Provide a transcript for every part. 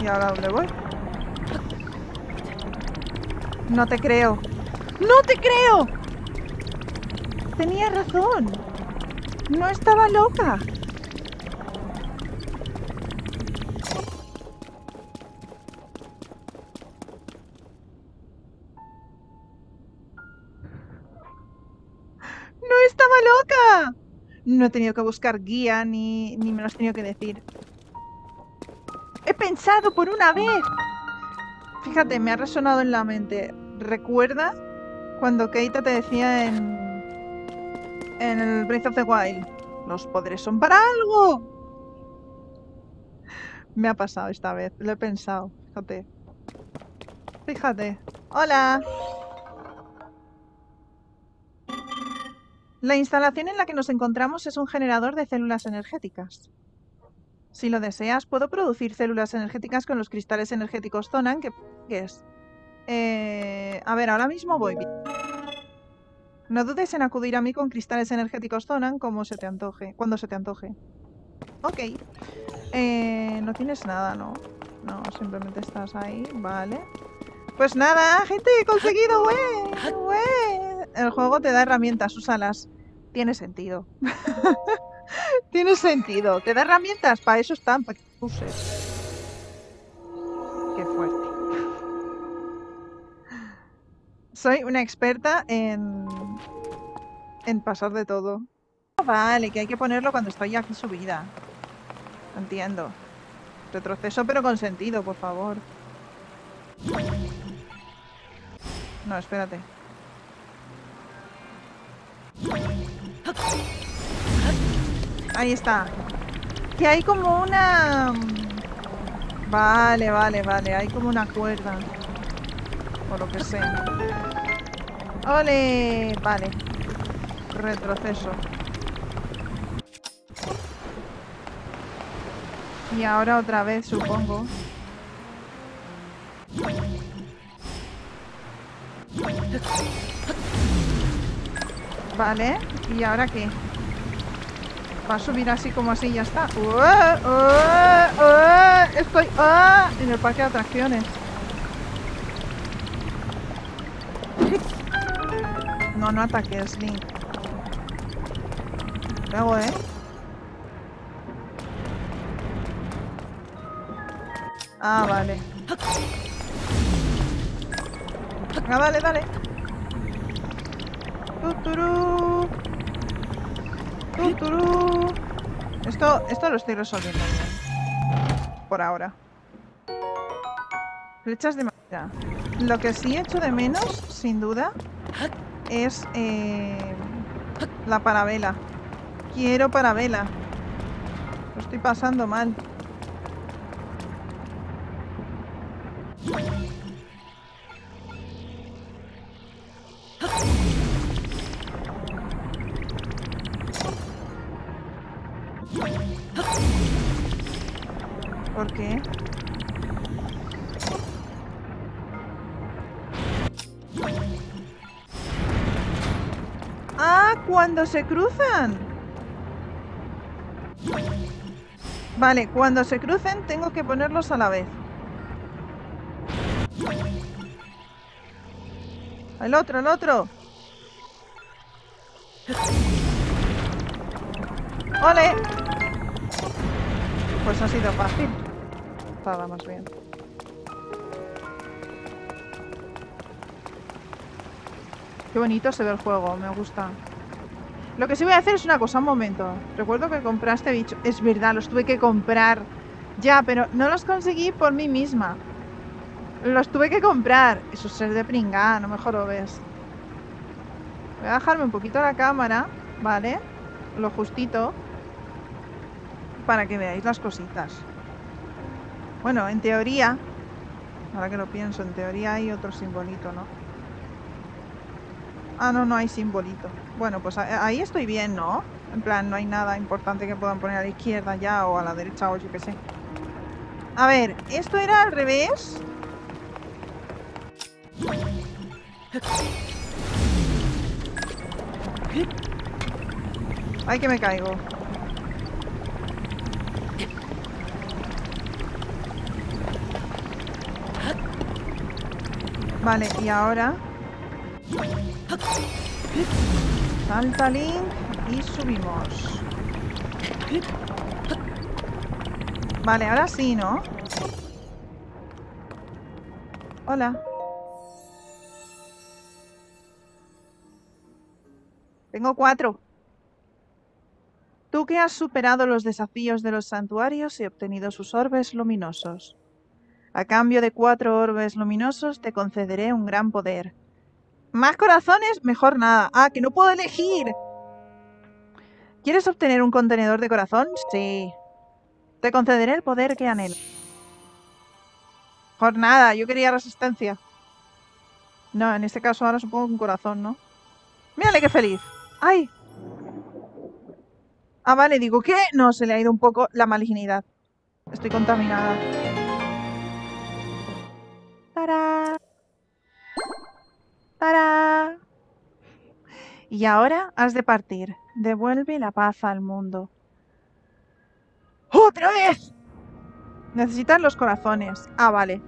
¿Y ahora dónde voy? No te creo. ¡No te creo! Tenía razón. No estaba loca. No he tenido que buscar guía, ni me lo has tenido que decir. ¡He pensado por una vez! Fíjate, me ha resonado en la mente. ¿Recuerdas cuando Keita te decía en el Breath of the Wild? ¡Los poderes son para algo! Me ha pasado esta vez, lo he pensado. Fíjate. Fíjate. ¡Hola! La instalación en la que nos encontramos es un generador de células energéticas. Si lo deseas, puedo producir células energéticas con los cristales energéticos Zonan que es. A ver, ahora mismo voy. No dudes en acudir a mí con cristales energéticos Zonan como se te antoje, cuando se te antoje. Ok. No tienes nada, ¿no? No, simplemente estás ahí, vale. Pues nada, gente, he conseguido, wey. El juego te da herramientas, úsalas. Tiene sentido. Tiene sentido. Te da herramientas, para eso están, para que uses. Qué fuerte. Soy una experta en pasar de todo. Vale, que hay que ponerlo cuando estoy aquí subida. Entiendo. Retroceso pero con sentido, por favor. No, espérate. Ahí está. Que hay como una... Vale, vale, vale. Hay como una cuerda. O lo que sea. ¡Ole! Vale. Retroceso. Y ahora otra vez, supongo. Vale, ¿y ahora qué? Va a subir así como así y ya está. Estoy en el parque de atracciones. No, no ataques, Link. ¿Qué hago, eh? Ah, vale. Ah, vale, dale. Tuturú. Tuturú. Esto lo estoy resolviendo bien. Por ahora. Flechas de madera. Lo que sí echo de menos, sin duda, es la parabela. Quiero parabela. Lo estoy pasando mal. ¿Por qué? ¡Ah! ¡Cuando se cruzan! Vale, cuando se crucen tengo que ponerlos a la vez. ¡El otro, el otro! ¡Ole! Pues ha sido fácil. Estaba más bien. Qué bonito se ve el juego, me gusta. Lo que sí voy a hacer es una cosa, un momento. Recuerdo que compraste bicho. Es verdad, los tuve que comprar. Ya, pero no los conseguí por mí misma. Los tuve que comprar. Eso es ser de pringada, no mejor lo ves. Voy a bajarme un poquito la cámara, ¿vale? Lo justito. Para que veáis las cositas. Bueno, en teoría, ahora que lo pienso, en teoría hay otro simbolito, ¿no? Ah, no, no hay simbolito. Bueno, pues ahí estoy bien, ¿no? En plan, no hay nada importante que puedan poner a la izquierda ya o a la derecha o yo qué sé. A ver, esto era al revés. Ay, que me caigo. Vale, y ahora... Salta Link y subimos. Vale, ahora sí, ¿no? Hola. Tengo 4. Tú que has superado los desafíos de los santuarios y obtenido sus orbes luminosos. A cambio de 4 orbes luminosos te concederé un gran poder. Más corazones, mejor nada. Ah, que no puedo elegir. ¿Quieres obtener un contenedor de corazón? Sí. Te concederé el poder que anhelas. Mejor nada, yo quería resistencia. No, en este caso ahora supongo que un corazón, ¿no? Mírale qué feliz. ¡Ay! Ah, vale, digo, ¿qué? No, se le ha ido un poco la malignidad. Estoy contaminada. ¡Tarán! ¡Tarán! Y ahora has de partir. Devuelve la paz al mundo. ¡Otra vez! Necesitas los corazones. Ah, vale.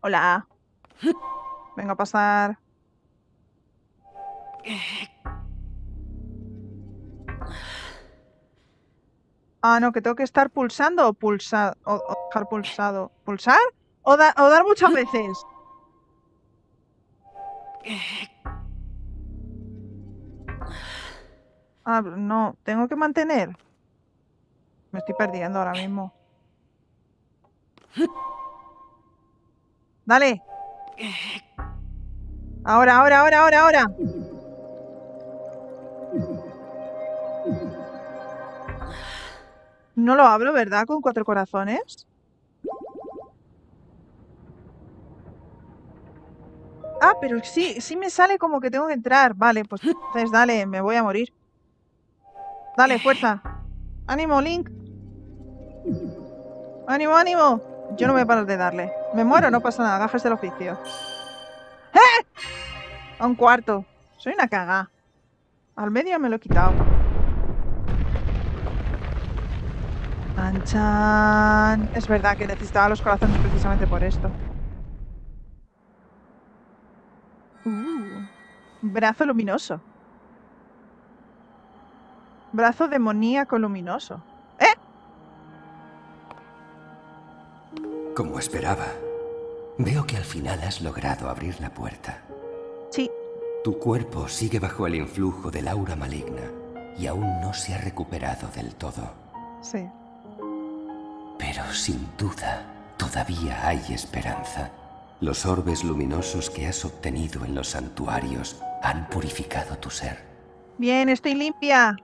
Hola. Vengo a pasar. Ah, no, que tengo que estar pulsando o pulsar. O dejar pulsado. ¿Pulsar? O dar muchas veces. Ah, no, tengo que mantener. Me estoy perdiendo ahora mismo. Dale. Ahora, ahora, ahora, ahora, ahora. No lo hablo, ¿verdad? Con 4 corazones. Ah, pero sí, sí me sale como que tengo que entrar. Vale, pues entonces dale, me voy a morir. Dale, fuerza. Ánimo, Link. Ánimo, ánimo. Yo no voy a parar de darle. Me muero, no pasa nada. Gajes del oficio. ¡Eh! A un cuarto. Soy una caga. Al medio me lo he quitado. Chan, chan. Es verdad que necesitaba los corazones precisamente por esto. Brazo luminoso. Brazo demoníaco luminoso. ¡Eh! Como esperaba, veo que al final has logrado abrir la puerta. Sí. Tu cuerpo sigue bajo el influjo del aura maligna y aún no se ha recuperado del todo. Sí. Pero sin duda, todavía hay esperanza. Los orbes luminosos que has obtenido en los santuarios han purificado tu ser. Bien, estoy limpia.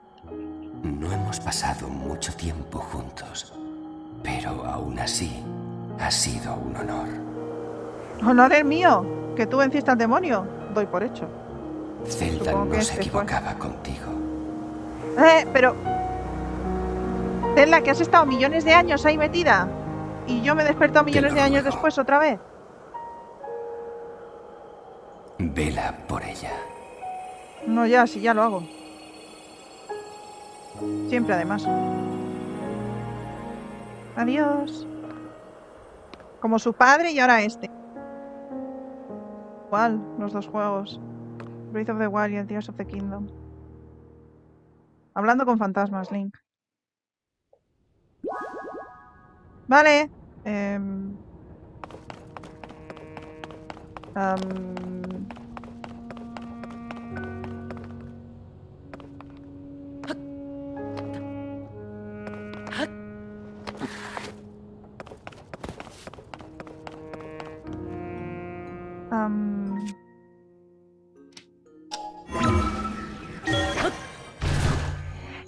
No hemos pasado mucho tiempo juntos, pero aún así ha sido un honor. Honor es mío, que tú venciste al demonio, doy por hecho. Zelda no se equivocaba contigo. Pero... Zelda, que has estado millones de años ahí metida y yo me he despertado millones de años después otra vez. Vela por ella. No, ya, sí, ya lo hago. Siempre, además. Adiós. Como su padre y ahora este. Igual, los dos juegos. Breath of the Wild y el Tears of the Kingdom. Hablando con fantasmas, Link. Vale.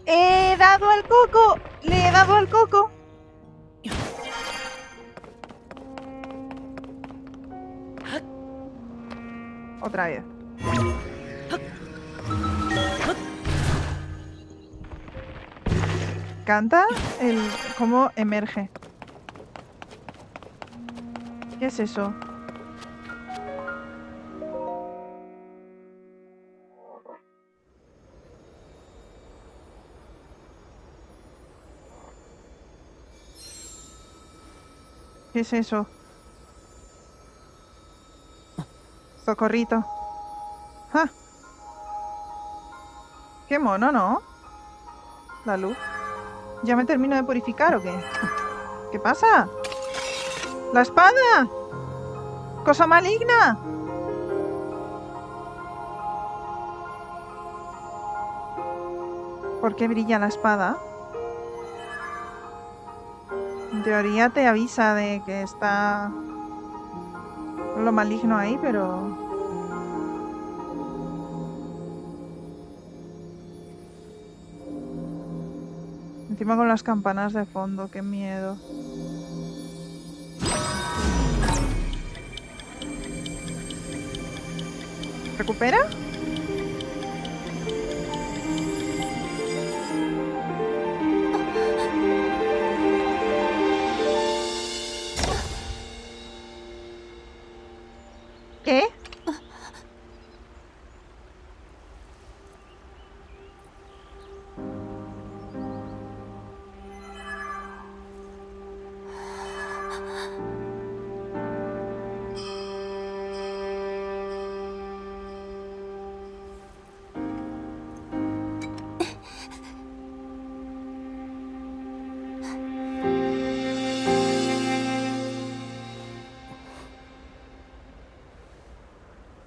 He dado al coco, le he dado al coco. Otra vez. Canta el cómo emerge. ¿Qué es eso? ¿Qué es eso? Socorrito. ¡Ja! Qué mono, ¿no? La luz. ¿Ya me termino de purificar o qué? ¿Qué pasa? ¡La espada! ¡Cosa maligna! ¿Por qué brilla la espada? En teoría te avisa de que está lo maligno ahí, pero... Encima con las campanas de fondo, qué miedo. ¿Recupera?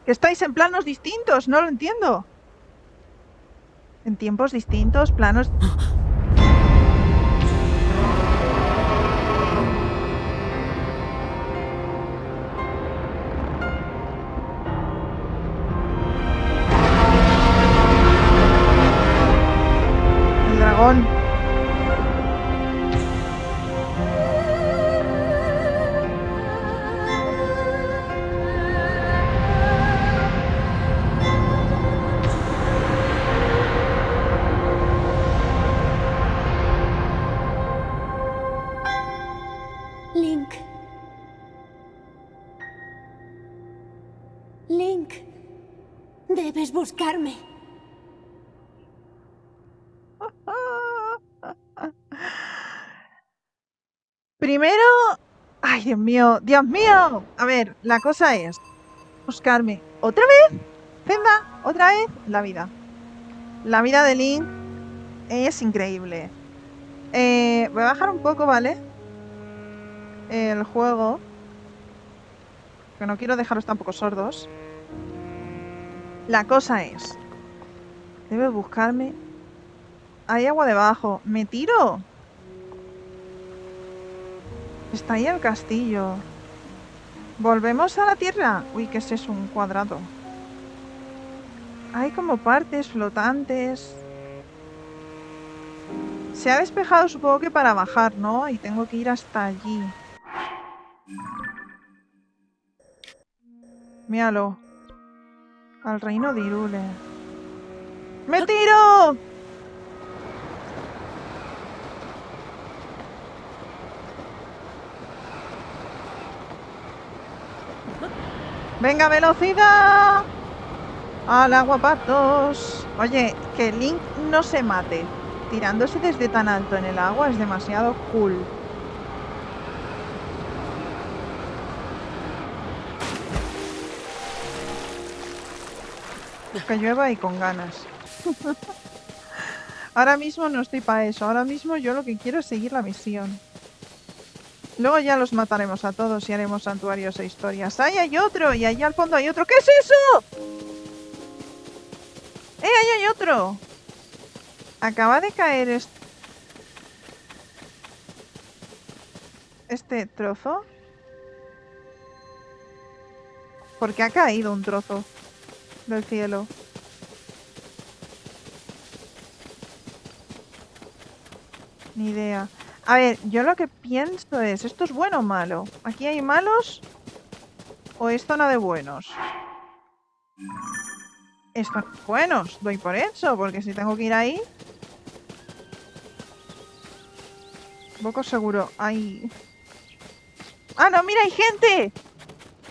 Estáis en planos distintos, no lo entiendo. En tiempos distintos, planos... El dragón. Buscarme. Primero... Ay, Dios mío. ¡Dios mío! A ver, la cosa es... Buscarme. ¿Otra vez? Zelda, ¿otra vez? La vida. La vida de Link es increíble. Voy a bajar un poco, ¿vale? El juego. Que no quiero dejaros tampoco sordos. La cosa es... Debes buscarme... Hay agua debajo. ¿Me tiro? Está ahí el castillo. ¿Volvemos a la tierra? Uy, ¿qué es eso? Un cuadrado. Hay como partes flotantes. Se ha despejado, supongo que para bajar, ¿no? Y tengo que ir hasta allí. Míralo. Al reino de Hyrule. ¡Me tiro! ¡Venga, velocidad! ¡Al agua, patos! Oye, que Link no se mate. Tirándose desde tan alto en el agua es demasiado cool. Que llueva y con ganas. Ahora mismo no estoy para eso. Ahora mismo yo lo que quiero es seguir la misión. Luego ya los mataremos a todos y haremos santuarios e historias. ¡Ahí hay otro! Y allá al fondo hay otro. ¿Qué es eso? ¡Eh! ¡Ahí hay otro! Acaba de caer este trozo. Porque ha caído un trozo del cielo. Ni idea. A ver, yo lo que pienso es, ¿esto es bueno o malo? ¿Aquí hay malos? ¿O es zona de buenos? Esto no es buenos, doy por eso, porque si tengo que ir ahí... Poco seguro. Ay. ¡Ah, no! ¡Mira, hay gente!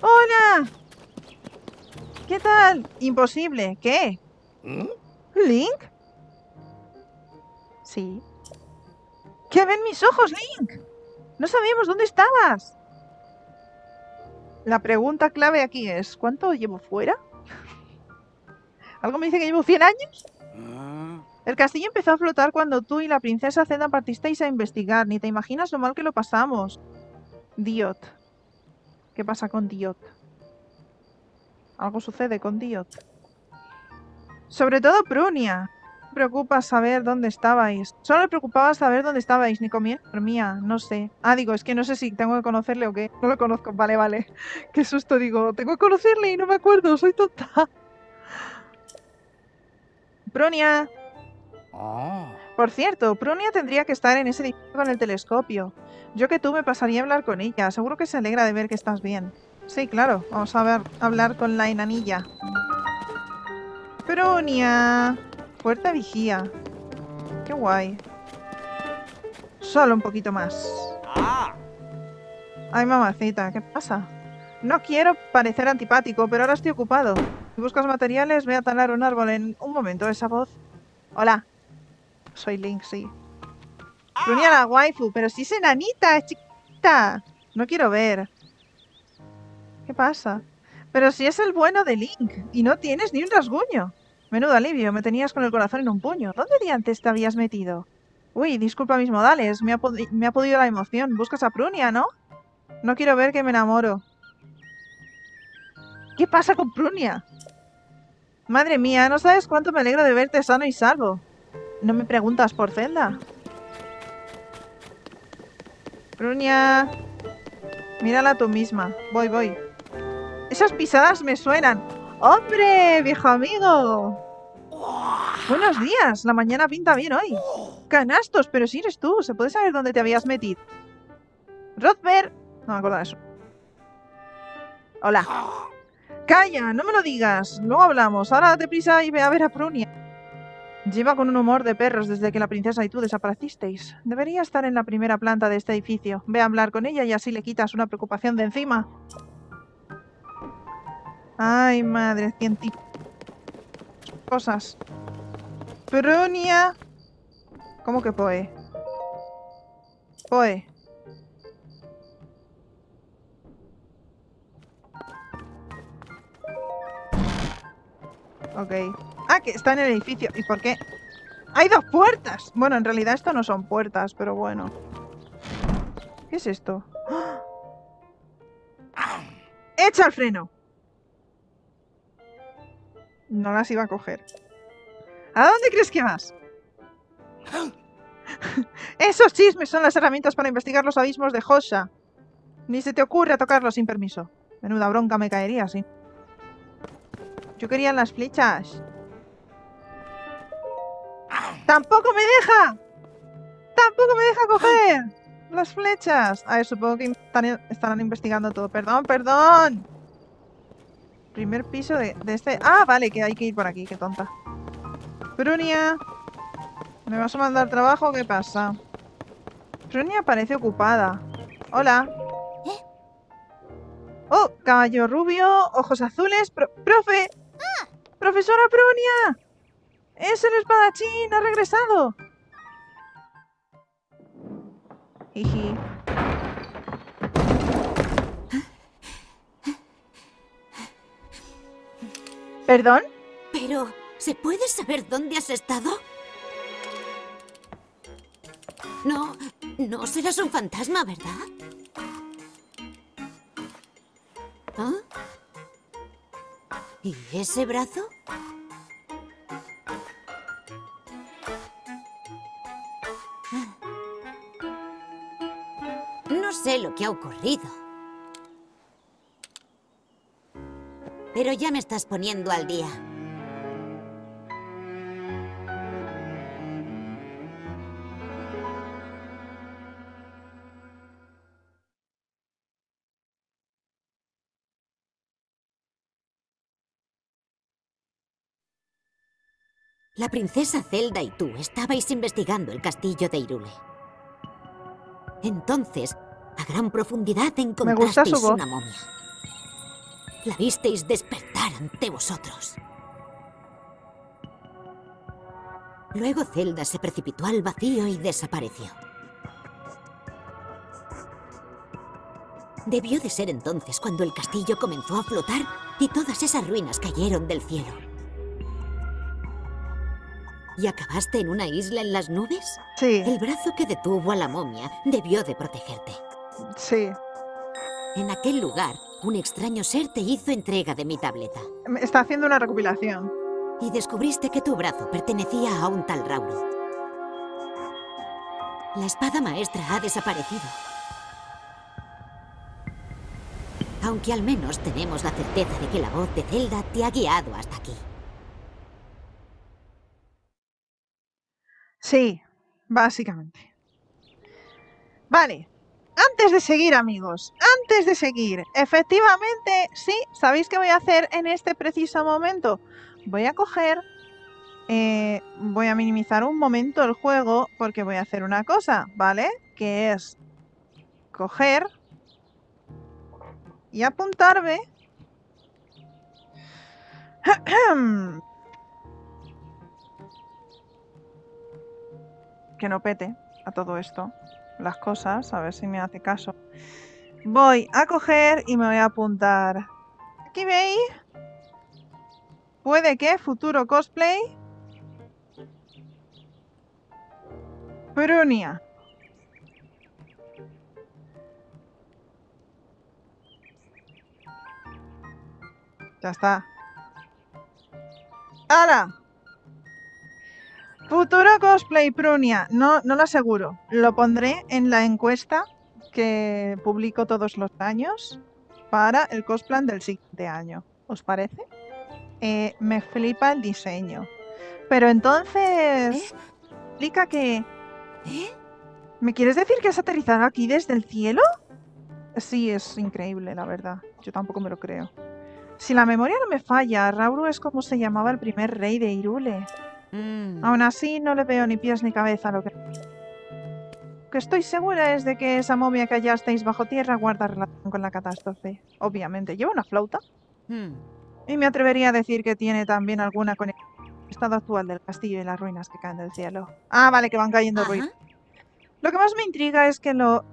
¡Hola! ¿Qué tal? Imposible. ¿Qué? ¿Link? Sí. ¿Qué ven mis ojos, Link? No sabíamos dónde estabas. La pregunta clave aquí es, ¿cuánto llevo fuera? ¿Algo me dice que llevo 100 años? El castillo empezó a flotar cuando tú y la princesa Zelda partisteis a investigar. Ni te imaginas lo mal que lo pasamos. Diot. ¿Qué pasa con Diot? Algo sucede con Diot. Sobre todo Prunia. No me preocupa saber dónde estabais. Solo me preocupaba saber dónde estabais. Ni comía ni dormía. No sé. Ah, digo, es que no sé si tengo que conocerle o qué. No lo conozco. Vale, vale. Qué susto, digo. Tengo que conocerle y no me acuerdo. Soy tonta. Prunia. Por cierto, Prunia tendría que estar en ese edificio con el telescopio. Yo que tú me pasaría a hablar con ella. Seguro que se alegra de ver que estás bien. Sí, claro. Vamos a ver, hablar con la enanilla. Prunia. Puerta vigía. Qué guay. Solo un poquito más. Ay, mamacita, ¿qué pasa? No quiero parecer antipático, pero ahora estoy ocupado. Si buscas materiales, voy a talar un árbol en... Un momento, esa voz. Hola. Soy Link, sí. Prunia la waifu, pero si es enanita, es chiquita. No quiero ver. ¿Qué pasa? Pero si es el bueno de Link y no tienes ni un rasguño. Menudo alivio, me tenías con el corazón en un puño. ¿Dónde diantes te habías metido? Uy, disculpa mis modales, me ha podido la emoción. Buscas a Prunia, ¿no? No quiero ver que me enamoro. ¿Qué pasa con Prunia? Madre mía, no sabes cuánto me alegro de verte sano y salvo. No me preguntas por Zelda. Prunia. Mírala tú misma. Voy, voy. Esas pisadas me suenan. ¡Hombre, viejo amigo! Buenos días, la mañana pinta bien hoy. Canastos, pero si eres tú, ¿se puede saber dónde te habías metido? Rodber. No me acuerdo de eso. Hola. Calla, no me lo digas. Luego hablamos, ahora date prisa y ve a ver a Prunia. Lleva con un humor de perros desde que la princesa y tú desaparecisteis. Debería estar en la primera planta de este edificio. Ve a hablar con ella y así le quitas una preocupación de encima. Ay, madre, científica. Cosas. Prunia. ¿Cómo que Poe? Poe. Ok. Ah, que está en el edificio. ¿Y por qué? ¡Hay dos puertas! Bueno, en realidad esto no son puertas, pero bueno. ¿Qué es esto? ¡Ah! ¡Echa el freno! No las iba a coger. ¿A dónde crees que vas? Esos chismes son las herramientas para investigar los abismos de Josha. Ni se te ocurre tocarlos sin permiso. Menuda bronca me caería, sí. Yo quería las flechas. ¡Tampoco me deja! ¡Tampoco me deja coger las flechas! A ver, supongo que estarán investigando todo. Perdón, perdón. Primer piso de este... Ah, vale, que hay que ir por aquí, qué tonta. Prunia. ¿Me vas a mandar trabajo? ¿Qué pasa? Prunia parece ocupada. Hola. Oh, caballo rubio, ojos azules... ¡Profe! ¡Profesora Prunia! ¡Es el espadachín! ¡Ha regresado! Jiji. ¿Perdón? Pero, ¿se puede saber dónde has estado? No, no serás un fantasma, ¿verdad? ¿Ah? ¿Y ese brazo? No sé lo que ha ocurrido. Pero ya me estás poniendo al día. La princesa Zelda y tú estabais investigando el castillo de Hyrule. Entonces, A gran profundidad encontrasteis una momia. La visteis despertar ante vosotros. Luego Zelda se precipitó al vacío y desapareció. Debió de ser entonces cuando el castillo comenzó a flotar y todas esas ruinas cayeron del cielo. ¿Y acabaste en una isla en las nubes? Sí. El brazo que detuvo a la momia debió de protegerte. Sí. En aquel lugar, un extraño ser te hizo entrega de mi tableta. Está haciendo una recopilación. Y descubriste que tu brazo pertenecía a un tal Rauru. La espada maestra ha desaparecido. Aunque al menos tenemos la certeza de que la voz de Zelda te ha guiado hasta aquí. Sí, básicamente. Vale. Antes de seguir, amigos, antes de seguir, efectivamente, sí, ¿sabéis qué voy a hacer en este preciso momento? Voy a coger, voy a minimizar un momento el juego porque voy a hacer una cosa, ¿vale? Que es coger y apuntarme que no pete a todo esto las cosas, a ver si me hace caso. Voy a coger y me voy a apuntar. Aquí veis. Puede que futuro cosplay. Prunia. Ya está. ¡Hala! Futuro cosplay Prunia. No, no lo aseguro. Lo pondré en la encuesta que publico todos los años para el cosplan del siguiente año. ¿Os parece? Me flipa el diseño. Pero entonces... ¿Explica que... ¿Me quieres decir que has aterrizado aquí desde el cielo? Sí, es increíble, la verdad. Yo tampoco me lo creo. Si la memoria no me falla, Rauru es como se llamaba el primer rey de Hyrule. Aún así, no le veo ni pies ni cabeza a lo que... Lo que estoy segura es de que esa momia que hallasteis bajo tierra guarda relación con la catástrofe. Obviamente, lleva una flauta. Y me atrevería a decir que tiene también alguna conexión con el estado actual del castillo y las ruinas que caen del cielo. Ah, vale, que van cayendo ruinas. Lo que más me intriga es que lo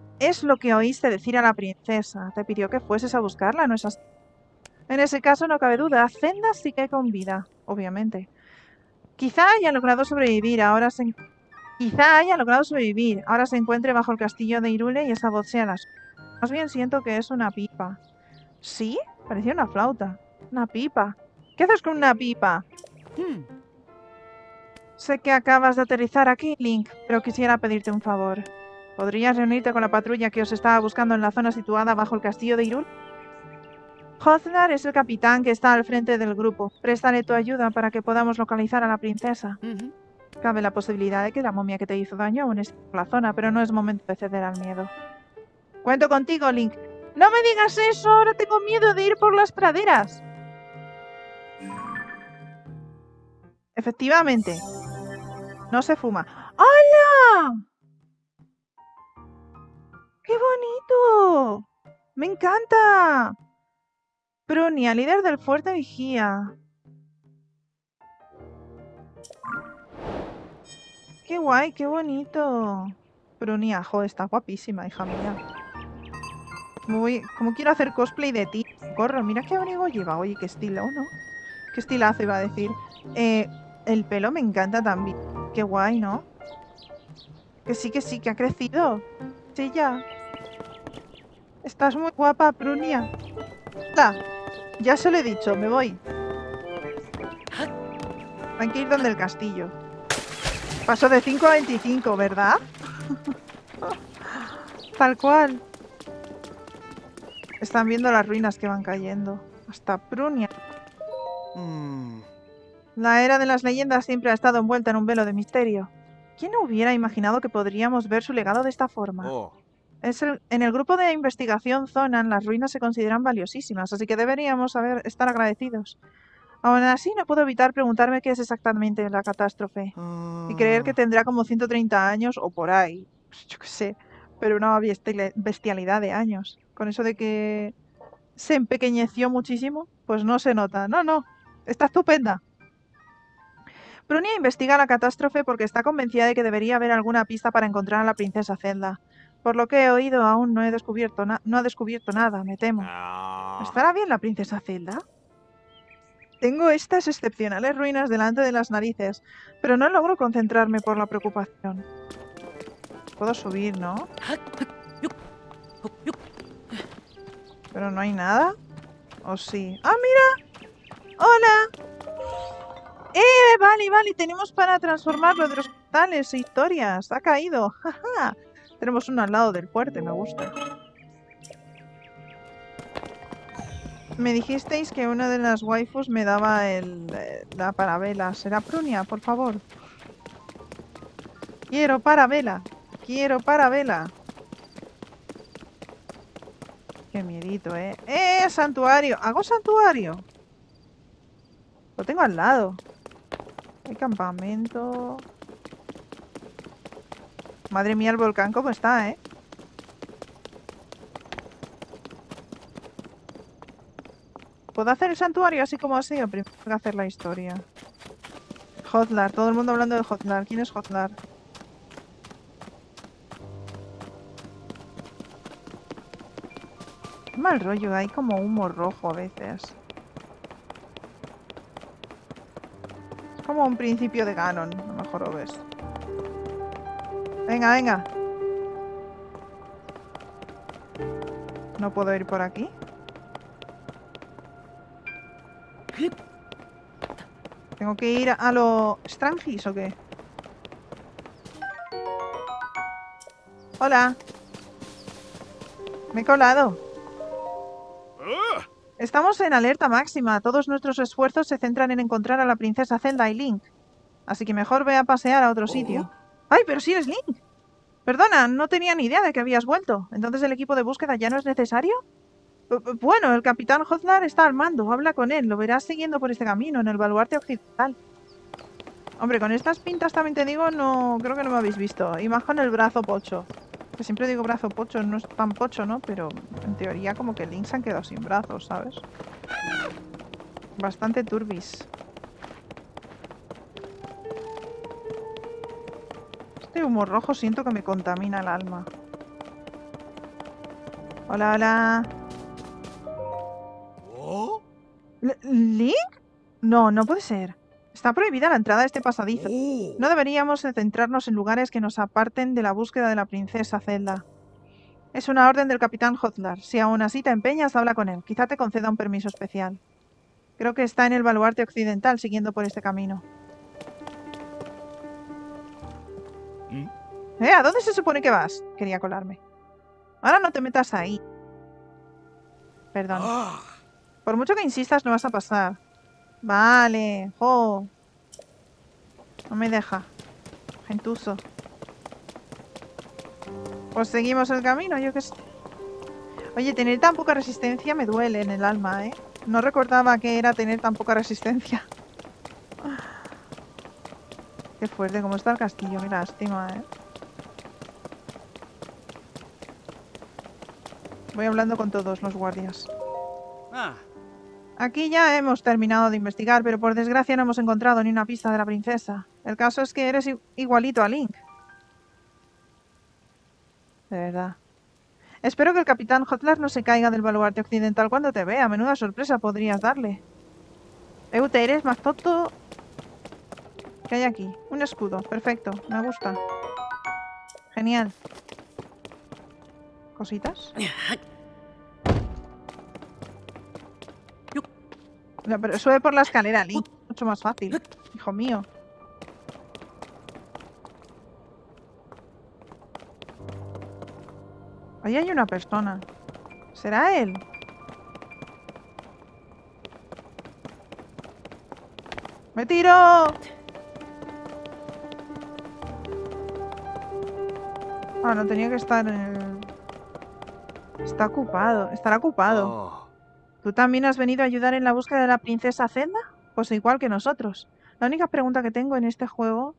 que oíste decir a la princesa. Te pidió que fueses a buscarla, ¿no es así? En ese caso no cabe duda, Zelda sigue con vida, obviamente. Quizá haya logrado sobrevivir, ahora se encuentre bajo el castillo de Hyrule y esa voz sea la suya. Más bien siento que es una pipa. ¿Sí? Parecía una flauta. Una pipa. ¿Qué haces con una pipa? Sé que acabas de aterrizar aquí, Link, pero quisiera pedirte un favor. ¿Podrías reunirte con la patrulla que os estaba buscando en la zona situada bajo el castillo de Hyrule? Hotlar es el capitán que está al frente del grupo. Préstale tu ayuda para que podamos localizar a la princesa. Cabe la posibilidad de que la momia que te hizo daño aún esté por la zona, pero no es momento de ceder al miedo. Cuento contigo, Link. ¡No me digas eso! ¡Ahora tengo miedo de ir por las praderas! Efectivamente. No se fuma. ¡Hala! ¡Qué bonito! ¡Me encanta! Prunia, líder del fuerte vigía. ¡Qué guay! ¡Qué bonito! Prunia, joder, está guapísima, hija mía. Como quiero hacer cosplay de ti. Corro, mira qué abrigo lleva. Oye, qué estilo, ¿no? Qué estilazo iba a decir. El pelo me encanta también. Qué guay, ¿no? Que sí, que ha crecido. Sí, ya. Estás muy guapa, Prunia. ¡Está! Ya se lo he dicho, me voy. Hay que ir donde el castillo. Paso de 5 a 25, ¿verdad? Tal cual. Están viendo las ruinas que van cayendo. Hasta Prunia. La era de las leyendas siempre ha estado envuelta en un velo de misterio. ¿Quién hubiera imaginado que podríamos ver su legado de esta forma? En el grupo de investigación Zonan, las ruinas se consideran valiosísimas, así que deberíamos estar agradecidos. Aún así, no puedo evitar preguntarme qué es exactamente la catástrofe. Y creer que tendrá como 130 años o por ahí. Yo qué sé. pero una bestialidad de años. Con eso de que se empequeñeció muchísimo, pues no se nota. No, no, está estupenda. Prunia investiga la catástrofe porque está convencida de que debería haber alguna pista para encontrar a la princesa Zelda. Por lo que he oído, aún no ha descubierto nada, me temo. ¿Estará bien la princesa Zelda? Tengo estas excepcionales ruinas delante de las narices, pero no logro concentrarme por la preocupación. Puedo subir, ¿no? ¿Pero no hay nada? ¿O sí? ¡Ah, mira! ¡Hola! Vale, vale, tenemos para transformarlo de los cristales e historias. Ha caído. ¡Jaja! Tenemos uno al lado del fuerte, me gusta. Me dijisteis que una de las waifus me daba la parabela. ¿Será Prunia, por favor? Quiero parabela. Quiero parabela. Qué miedito, ¿eh? ¡Eh, santuario! ¿Hago santuario? Lo tengo al lado. Hay campamento. Madre mía, el volcán cómo está, ¿eh? ¿Puedo hacer el santuario así como así o primero tengo que hacer la historia? Hotlar, todo el mundo hablando de Hotlar. ¿Quién es Hotlar? Qué mal rollo, hay como humo rojo a veces. Es como un principio de Ganon, a lo mejor lo ves. Venga, venga. No puedo ir por aquí. ¿Tengo que ir a los Strangis o qué? Hola. Me he colado. Estamos en alerta máxima. Todos nuestros esfuerzos se centran en encontrar a la princesa Zelda y Link. Así que mejor ve a pasear a otro sitio. ¡Ay, pero sí eres Link! Perdona, no tenía ni idea de que habías vuelto. ¿Entonces el equipo de búsqueda ya no es necesario? Bueno, el capitán Hotlar está al mando. Habla con él. Lo verás siguiendo por este camino, en el baluarte occidental. Hombre, con estas pintas también te digo, no creo que no me habéis visto. Y más con el brazo pocho. Que siempre digo brazo pocho, no es tan pocho, ¿no? Pero en teoría como que Link se han quedado sin brazos, ¿sabes? Bastante turbis. Este humo rojo siento que me contamina el alma. Hola, hola. ¿Oh? ¿Link? No, no puede ser. Está prohibida la entrada a este pasadizo. No deberíamos centrarnos en lugares que nos aparten de la búsqueda de la princesa Zelda. Es una orden del capitán Hotlar. Si aún así te empeñas, habla con él. Quizá te conceda un permiso especial. Creo que está en el baluarte occidental, siguiendo por este camino. ¿A dónde se supone que vas? Quería colarme. Ahora no te metas ahí. Perdón. Por mucho que insistas, no vas a pasar. Vale. Jo. No me deja. Gentuso. Pues seguimos el camino, yo qué sé. Oye, tener tan poca resistencia me duele en el alma, ¿eh? No recordaba que era tener tan poca resistencia. Qué fuerte, cómo está el castillo. Qué lástima, ¿eh? Voy hablando con todos los guardias. Aquí ya hemos terminado de investigar, pero por desgracia no hemos encontrado ni una pista de la princesa. El caso es que eres igualito a Link. De verdad. Espero que el capitán Hotlar no se caiga del baluarte occidental cuando te vea. Menuda sorpresa podrías darle. Eute, eres más tonto. ¿Qué hay aquí? Un escudo. Perfecto. Me gusta. Genial. ¿Cositas? No, pero sube por la escalera, Link. Mucho más fácil. Hijo mío. Ahí hay una persona. ¿Será él? ¡Me tiro! Ah, no tenía que estar en el... Está ocupado. Estará ocupado. ¿Tú también has venido a ayudar en la búsqueda de la princesa Zelda? Pues igual que nosotros. La única pregunta que tengo en este juego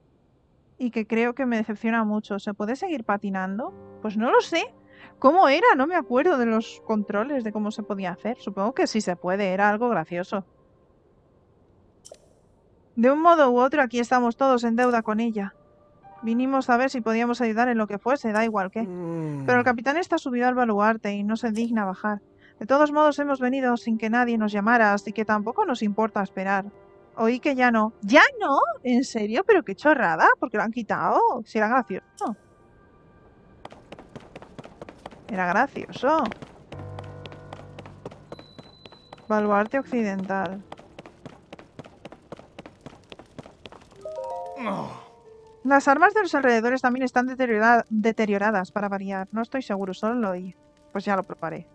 y que creo que me decepciona mucho. ¿Se puede seguir patinando? Pues no lo sé. ¿Cómo era? No me acuerdo de los controles, de cómo se podía hacer. Supongo que sí se puede, era algo gracioso. De un modo u otro, aquí estamos todos en deuda con ella. Vinimos a ver si podíamos ayudar en lo que fuese, da igual qué. Pero el capitán está subido al baluarte y no se digna bajar. De todos modos, hemos venido sin que nadie nos llamara, así que tampoco nos importa esperar. Oí que ya no. ¿Ya no? ¿En serio? ¿Pero qué chorrada? ¿Porque lo han quitado? Si era gracioso. Era gracioso. Baluarte occidental. Las armas de los alrededores también están deterioradas, para variar. No estoy seguro, solo lo oí. Pues ya lo probaré.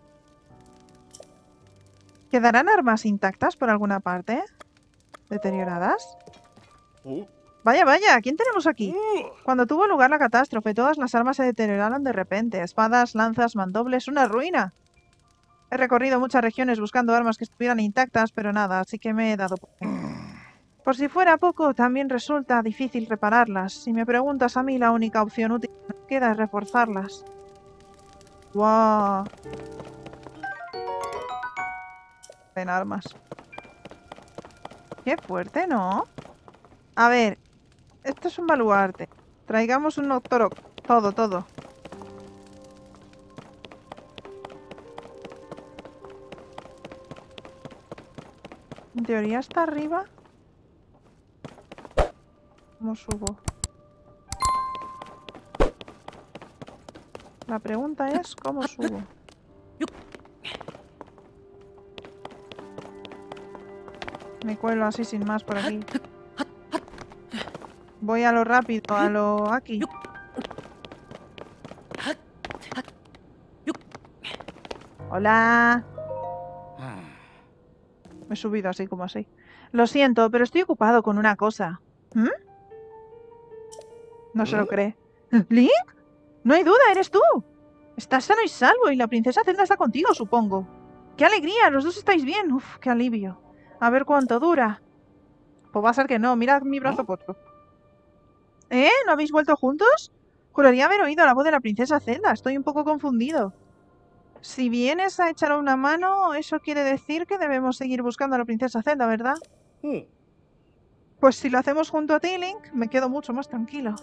¿Quedarán armas intactas por alguna parte? ¿Deterioradas? Vaya, vaya, ¿quién tenemos aquí? Cuando tuvo lugar la catástrofe, todas las armas se deterioraron de repente. Espadas, lanzas, mandobles, una ruina. He recorrido muchas regiones buscando armas que estuvieran intactas, pero nada, así que me he dado por fin. Por si fuera poco, también resulta difícil repararlas. Si me preguntas a mí, la única opción útil que nos queda es reforzarlas. ¡Guau! En armas. Qué fuerte, ¿no? A ver, esto es un baluarte. Traigamos un toro. Todo, todo. En teoría está arriba. ¿Cómo subo? La pregunta es, ¿cómo subo? Me cuelo así sin más por aquí. Voy a lo rápido, a lo aquí. Hola. Me he subido así como así. Lo siento, pero estoy ocupado con una cosa. No se lo cree. ¿Link? No hay duda, eres tú. Estás sano y salvo y la princesa Zelda está contigo, supongo. ¡Qué alegría! Los dos estáis bien. Uf, qué alivio. A ver cuánto dura. Pues va a ser que no. Mirad mi brazo corto. ¿Eh? ¿No habéis vuelto juntos? Juraría haber oído la voz de la princesa Zelda. Estoy un poco confundido. Si vienes a echar una mano, eso quiere decir que debemos seguir buscando a la princesa Zelda, ¿verdad? Sí. Pues si lo hacemos junto a ti, Link, me quedo mucho más tranquilo.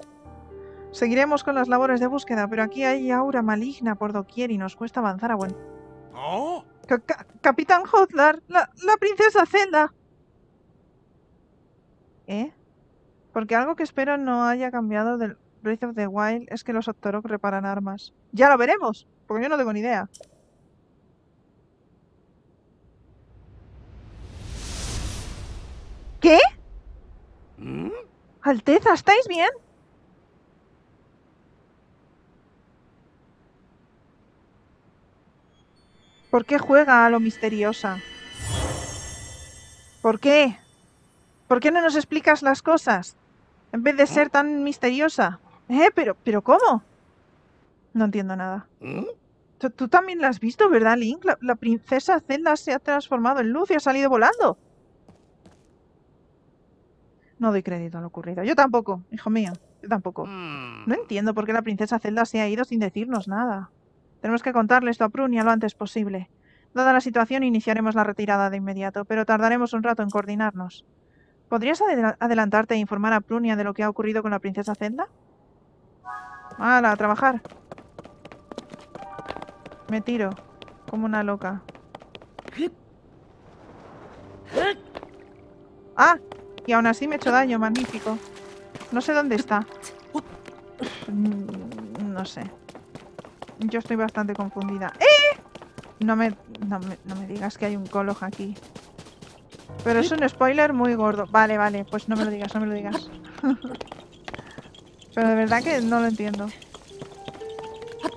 Seguiremos con las labores de búsqueda, pero aquí hay aura maligna por doquier y nos cuesta avanzar a buen... ¿Oh? Capitán Hotlar, la princesa Zelda. Porque algo que espero no haya cambiado del Breath of the Wild es que los Hotdar reparan armas. Ya lo veremos, porque yo no tengo ni idea. ¿Qué? Alteza, ¿estáis bien? ¿Por qué juega a lo misteriosa? ¿Por qué? ¿Por qué no nos explicas las cosas? En vez de ser tan misteriosa. Pero ¿cómo? No entiendo nada. Tú también la has visto, ¿verdad, Link? La princesa Zelda se ha transformado en luz y ha salido volando. No doy crédito a lo ocurrido. Yo tampoco, hijo mío. Yo tampoco. No entiendo por qué la princesa Zelda se ha ido sin decirnos nada. Tenemos que contarle esto a Prunia lo antes posible. Dada la situación, iniciaremos la retirada de inmediato, pero tardaremos un rato en coordinarnos. ¿Podrías adelantarte e informar a Prunia de lo que ha ocurrido con la princesa Zelda? ¡Hala, a trabajar! Me tiro, como una loca. ¡Ah! Y aún así me he hecho daño, magnífico. No sé dónde está. No sé. Yo estoy bastante confundida. No me digas que hay un coloj aquí. Pero es un spoiler muy gordo. Vale, vale, pues no me lo digas, no me lo digas. Pero de verdad que no lo entiendo.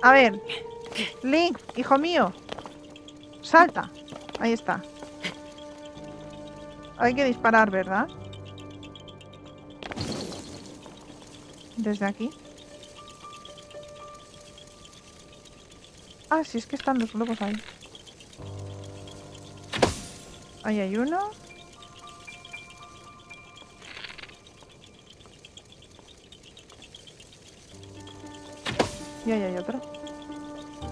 A ver. Link, hijo mío. Salta. Ahí está. Hay que disparar, ¿verdad? Desde aquí. Ah, sí, es que están los globos ahí. Ahí hay uno. Y ahí hay otro.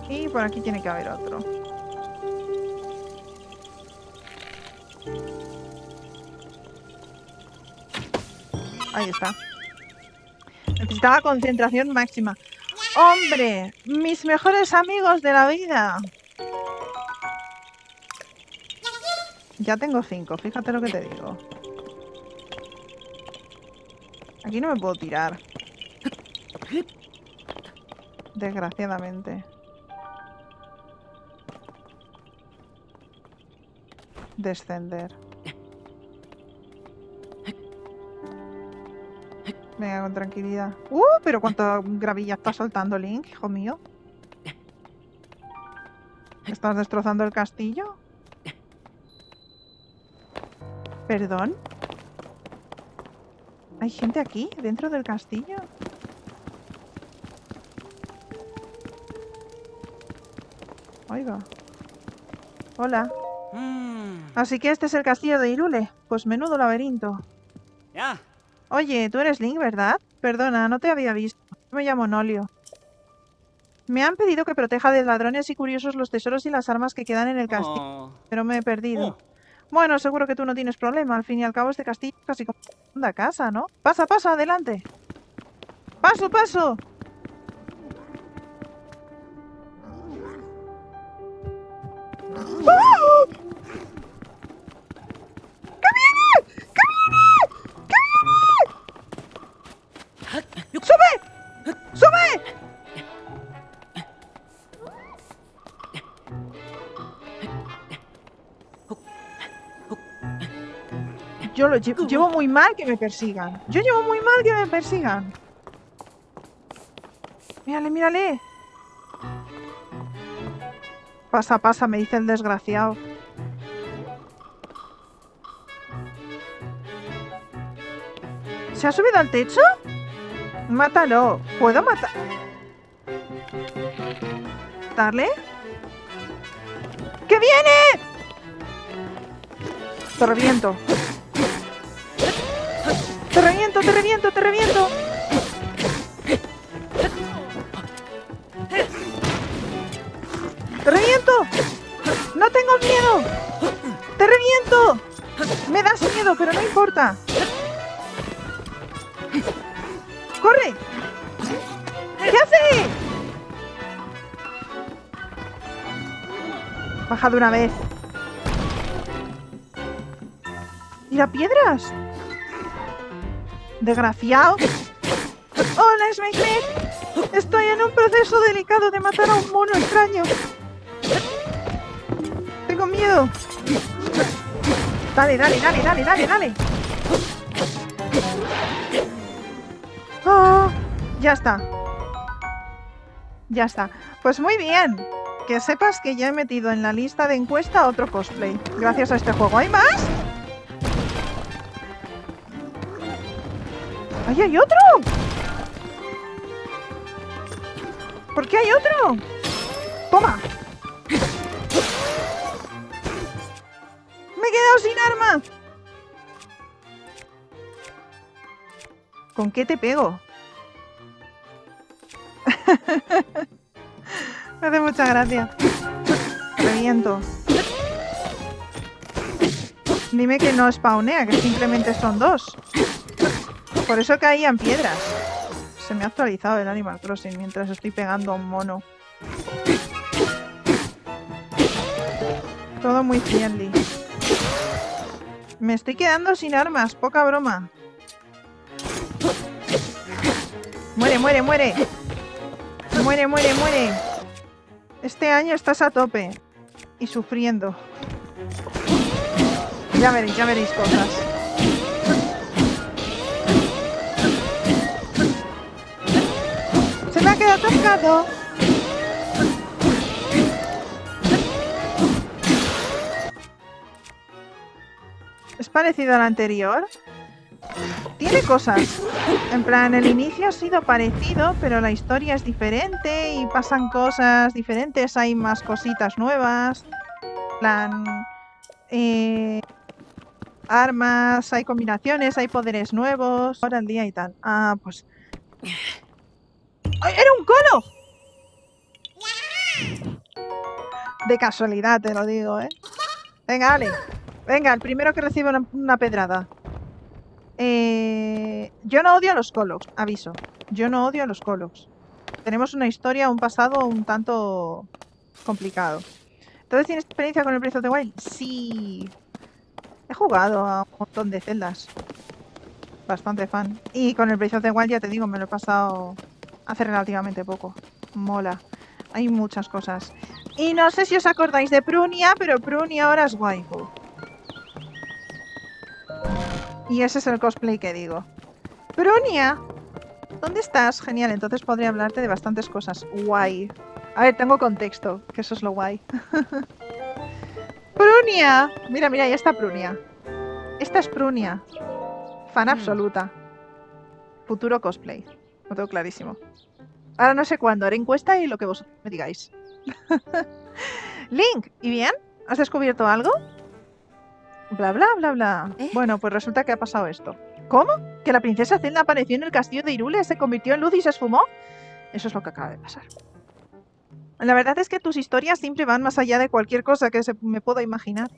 Y por aquí tiene que haber otro. Ahí está. Necesitaba concentración máxima. ¡Hombre! ¡Mis mejores amigos de la vida! Ya tengo 5, fíjate lo que te digo. Aquí no me puedo tirar. Desgraciadamente. Descender. Venga, con tranquilidad. Pero cuánta gravilla está soltando Link, hijo mío. ¿Estás destrozando el castillo? ¿Perdón? ¿Hay gente aquí? ¿Dentro del castillo? Oiga. Hola. Así que este es el castillo de Hyrule. Pues menudo laberinto. Oye, tú eres Link, ¿verdad? Perdona, no te había visto. Me llamo Nolio. Me han pedido que proteja de ladrones y curiosos los tesoros y las armas que quedan en el castillo. Pero me he perdido. Bueno, seguro que tú no tienes problema. Al fin y al cabo este castillo es casi como una casa, ¿no? Pasa, pasa, adelante. ¡Paso, paso! Llevo muy mal que me persigan. Yo llevo muy mal que me persigan. Mírale, mírale. Pasa, pasa, me dice el desgraciado. ¿Se ha subido al techo? Mátalo. ¿Puedo matarle? ¡Que viene! Te reviento. ¡Te reviento, te reviento, te reviento! ¡Te reviento! ¡No tengo miedo! ¡Te reviento! Me das miedo, pero no importa. ¡Corre! ¿Qué hace? Baja de una vez. ¡Tira piedras! Desgraciado. Hola, Smith. Estoy en un proceso delicado de matar a un mono extraño. Tengo miedo. Dale, dale, dale, dale, dale, dale. Oh, ya está. Ya está. Pues muy bien. Que sepas que ya he metido en la lista de encuesta otro cosplay. Gracias a este juego. ¿Hay más? ¡Ahí hay otro! ¿Por qué hay otro? ¡Toma! ¡Me he quedado sin arma! ¿Con qué te pego? Me hace mucha gracia. Reviento. Dime que no spawnea, que simplemente son dos. Por eso caían piedras. Se me ha actualizado el Animal Crossing mientras estoy pegando a un mono. Todo muy friendly. Me estoy quedando sin armas, poca broma. Muere, muere, muere. Muere, muere, muere. Este año estás a tope. Y sufriendo. Ya veréis cosas. ¡Me ha quedado atascado! Es parecido al anterior. Tiene cosas. En plan, el inicio ha sido parecido, pero la historia es diferente y pasan cosas diferentes. Hay más cositas nuevas. En plan... armas, hay combinaciones, hay poderes nuevos. Ahora el día y tal. Ah, pues... ¡Era un cono! De casualidad, te lo digo, ¿eh? Venga, Ale. Venga, el primero que recibe una pedrada. Yo no odio a los Koloks, aviso. Yo no odio a los Koloks. Tenemos una historia, un pasado un tanto complicado. ¿Entonces tienes experiencia con el Breath of the Wild? Sí. He jugado a un montón de Zeldas. Bastante fan. Y con el Breath of the Wild, ya te digo, me lo he pasado hace relativamente poco. Mola. Hay muchas cosas. Y no sé si os acordáis de Prunia, pero Prunia ahora es waifu. Y ese es el cosplay que digo. Prunia, ¿dónde estás? Genial, entonces podría hablarte de bastantes cosas. Guay. A ver, tengo contexto, que eso es lo guay. Prunia. Mira, mira, ya está Prunia. Esta es Prunia. Fan absoluta. Futuro cosplay. Lo tengo clarísimo. Ahora no sé cuándo, haré encuesta y lo que vosotros me digáis. Link, ¿y bien? ¿Has descubierto algo? Bla, bla, bla, bla. Bueno, pues resulta que ha pasado esto. ¿Cómo? ¿Que la princesa Zelda apareció en el castillo de Hyrule, se convirtió en luz y se esfumó? Eso es lo que acaba de pasar. La verdad es que tus historias siempre van más allá de cualquier cosa que me pueda imaginar.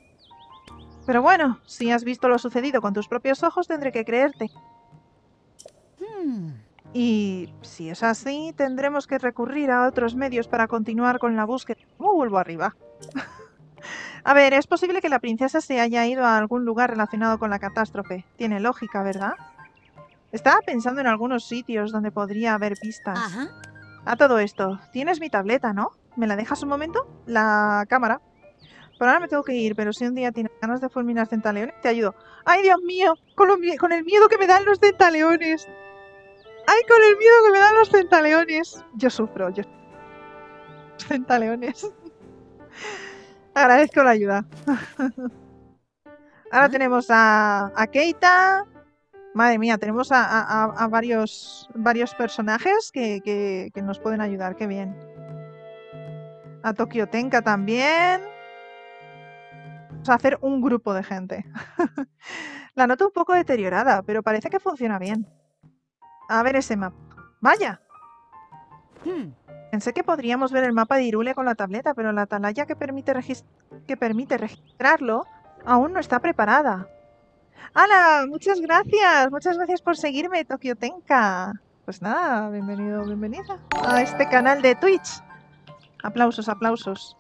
Pero bueno, si has visto lo sucedido con tus propios ojos, tendré que creerte. Y si es así, tendremos que recurrir a otros medios para continuar con la búsqueda. ¿Cómo vuelvo arriba? A ver, es posible que la princesa se haya ido a algún lugar relacionado con la catástrofe. Tiene lógica, ¿verdad? Estaba pensando en algunos sitios donde podría haber pistas. Ajá. A todo esto, tienes mi tableta, ¿no? ¿Me la dejas un momento? La cámara. Por ahora me tengo que ir, pero si un día tienes ganas de fulminar centaleones, te ayudo. ¡Ay, Dios mío! Con el miedo que me dan los centaleones. ¡Ay, con el miedo que me dan los centaleones! Yo sufro, yo... Centaleones. Agradezco la ayuda. Ahora tenemos a Keita. Madre mía, tenemos a varios personajes que nos pueden ayudar. ¡Qué bien! A Tokio Tenka también. Vamos a hacer un grupo de gente. La noto un poco deteriorada, pero parece que funciona bien. A ver ese mapa. ¡Vaya! Pensé que podríamos ver el mapa de Hyrule con la tableta, pero la atalaya que permite registrarlo aún no está preparada. ¡Hala! Muchas gracias por seguirme, Tokio Tenka. Pues nada, bienvenido, bienvenida a este canal de Twitch. Aplausos, aplausos.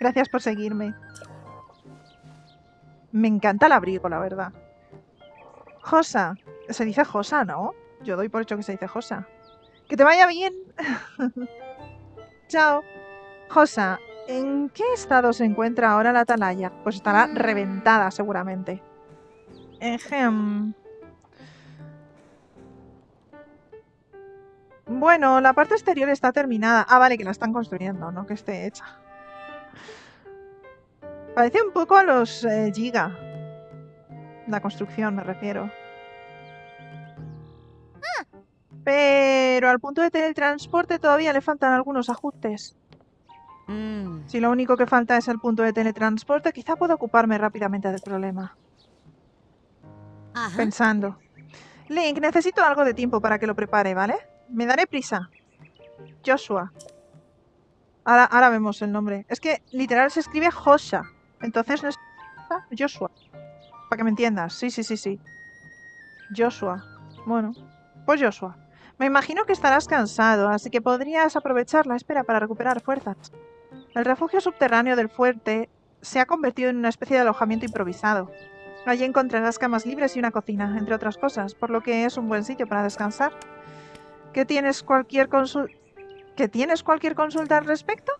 Gracias por seguirme. Me encanta el abrigo, la verdad. Josa. Se dice Josa, ¿no? Yo doy por hecho que se dice Josa. ¡Que te vaya bien! Chao. Josa, ¿en qué estado se encuentra ahora la atalaya? Pues estará reventada, seguramente. Ejem. Bueno, la parte exterior está terminada. Ah, vale, que la están construyendo, no que esté hecha. Parece un poco a los Giga. La construcción, me refiero. Pero al punto de teletransporte todavía le faltan algunos ajustes. Si lo único que falta es el punto de teletransporte, quizá pueda ocuparme rápidamente del problema. Ajá. Pensando. Link, necesito algo de tiempo para que lo prepare, ¿vale? Me daré prisa. Joshua. Ahora vemos el nombre. Es que literal se escribe Josha. Entonces no es Joshua. Para que me entiendas. Sí, sí, sí, sí. Joshua. Bueno, pues Joshua. Me imagino que estarás cansado, así que podrías aprovechar la espera para recuperar fuerzas. El refugio subterráneo del fuerte se ha convertido en una especie de alojamiento improvisado. Allí encontrarás camas libres y una cocina, entre otras cosas, por lo que es un buen sitio para descansar. ¿Tienes cualquier consulta al respecto?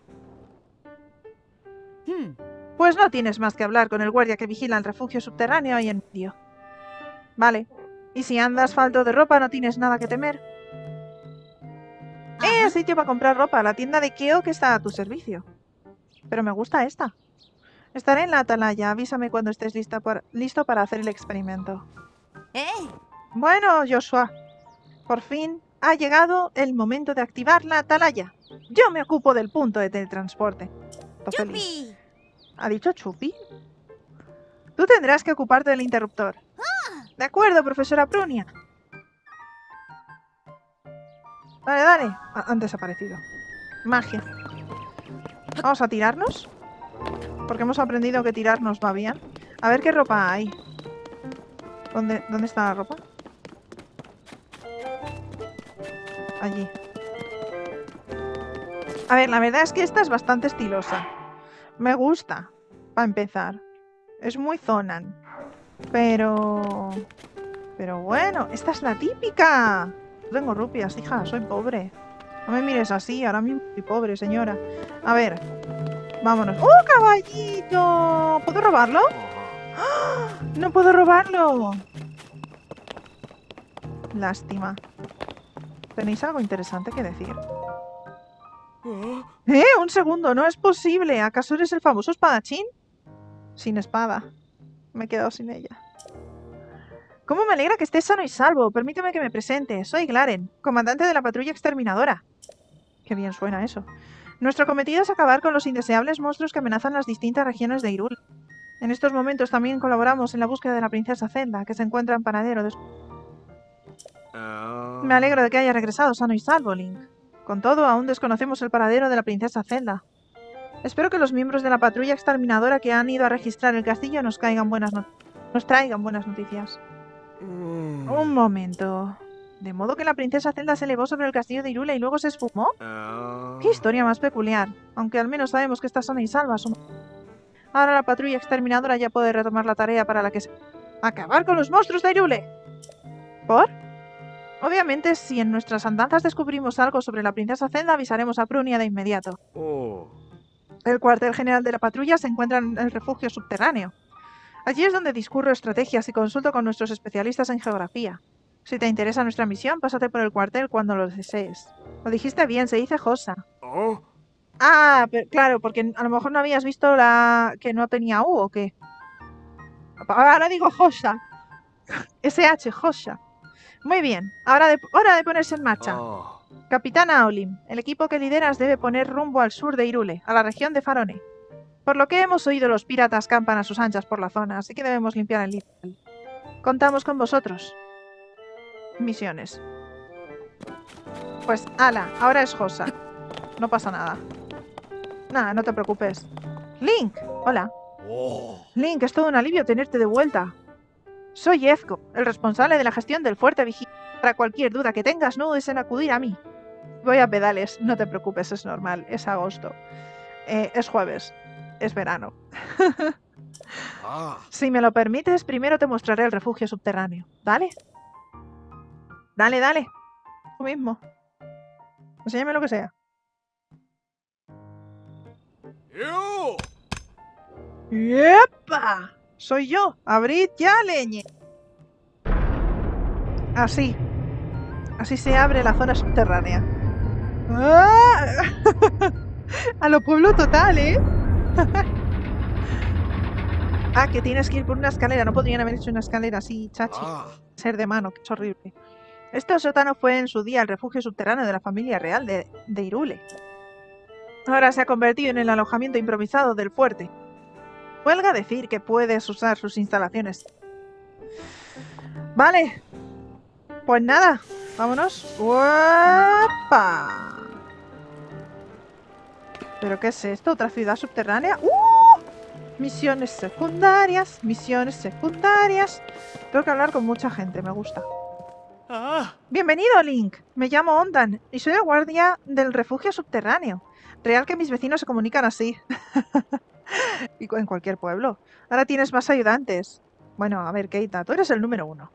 Pues no tienes más que hablar con el guardia que vigila el refugio subterráneo ahí en medio. Vale. Y si andas falto de ropa, no tienes nada que temer. Sitio para comprar ropa, la tienda de Keo que está a tu servicio. Pero me gusta esta. Estaré en la atalaya, avísame cuando estés listo para hacer el experimento. Bueno, Joshua, por fin ha llegado el momento de activar la atalaya. Yo me ocupo del punto de teletransporte. ¡Chupi! ¿Ha dicho Chupi? Tú tendrás que ocuparte del interruptor. De acuerdo, profesora Prunia. Dale, dale. Han desaparecido. Magia. Vamos a tirarnos. Porque hemos aprendido que tirarnos va bien. A ver qué ropa hay. ¿Dónde está la ropa? Allí. A ver, la verdad es que esta es bastante estilosa. Me gusta, para empezar. Es muy Zonan. Pero bueno, esta es la típica. No tengo rupias, hija, soy pobre. No me mires así, ahora mismo soy pobre, señora. A ver, vámonos. ¡Oh, caballito! ¿Puedo robarlo? ¡Oh! ¡No puedo robarlo! Lástima. ¿Tenéis algo interesante que decir? Un segundo, no es posible. ¿Acaso eres el famoso espadachín? Sin espada. Me he quedado sin ella. ¿Cómo me alegra que estés sano y salvo? Permíteme que me presente. Soy Glaren, comandante de la patrulla exterminadora. Qué bien suena eso. Nuestro cometido es acabar con los indeseables monstruos que amenazan las distintas regiones de Hyrule. En estos momentos también colaboramos en la búsqueda de la princesa Zelda, que se encuentra en paradero de... Me alegro de que haya regresado sano y salvo, Link. Con todo, aún desconocemos el paradero de la princesa Zelda. Espero que los miembros de la patrulla exterminadora que han ido a registrar el castillo nos traigan buenas noticias. Un momento. ¿De modo que la princesa Zelda se elevó sobre el castillo de Hyrule y luego se esfumó? ¡Qué historia más peculiar! Aunque al menos sabemos que está sana y salva. Ahora la patrulla exterminadora ya puede retomar la tarea para la que se... ¡Acabar con los monstruos de Hyrule! ¿Por? Obviamente, si en nuestras andanzas descubrimos algo sobre la princesa Zelda, avisaremos a Prunia de inmediato. El cuartel general de la patrulla se encuentra en el refugio subterráneo. Allí es donde discurro estrategias y consulto con nuestros especialistas en geografía. Si te interesa nuestra misión, pásate por el cuartel cuando lo desees. Lo dijiste bien, se dice Josa. Ah, pero claro, porque a lo mejor no habías visto la... que no tenía U, ¿o qué? Ahora digo Josa. SH, Josa. Muy bien, ahora hora de ponerse en marcha. Capitana Olim, el equipo que lideras debe poner rumbo al sur de Hyrule, a la región de Farone. Por lo que hemos oído, los piratas campan a sus anchas por la zona, así que debemos limpiar el litoral. Contamos con vosotros. Misiones. Pues, ala, ahora es Josa. No pasa nada. Nada, no te preocupes. Link, hola. Link, es todo un alivio tenerte de vuelta. Soy Ezco, el responsable de la gestión del fuerte Vigilante. Para cualquier duda que tengas, no dudes en acudir a mí. Voy a pedales, no te preocupes, es normal, es agosto. Es jueves, es verano. Si me lo permites, primero te mostraré el refugio subterráneo. ¿Dale? Dale, dale. Tú mismo. Enséñame lo que sea. ¡Yepa! Soy yo, abrid ya, leñe. Así. Así se abre la zona subterránea. ¡Ah! A lo pueblo total, ¿eh? Ah, que tienes que ir por una escalera. No podrían haber hecho una escalera así, chachi. Ser de mano, que es horrible. Este sótano fue en su día el refugio subterráneo de la familia real de Hyrule. Ahora se ha convertido en el alojamiento improvisado del fuerte. Huelga decir que puedes usar sus instalaciones. Vale. Pues nada. Vámonos. ¡Opa! ¿Pero qué es esto? ¿Otra ciudad subterránea? ¡Uh! Misiones secundarias. Misiones secundarias. Tengo que hablar con mucha gente. Me gusta. Bienvenido, Link. Me llamo Ondan y soy el guardia del refugio subterráneo. Real que mis vecinos se comunican así. Y en cualquier pueblo. Ahora tienes más ayudantes. Bueno, a ver, Keita, tú eres el número 1.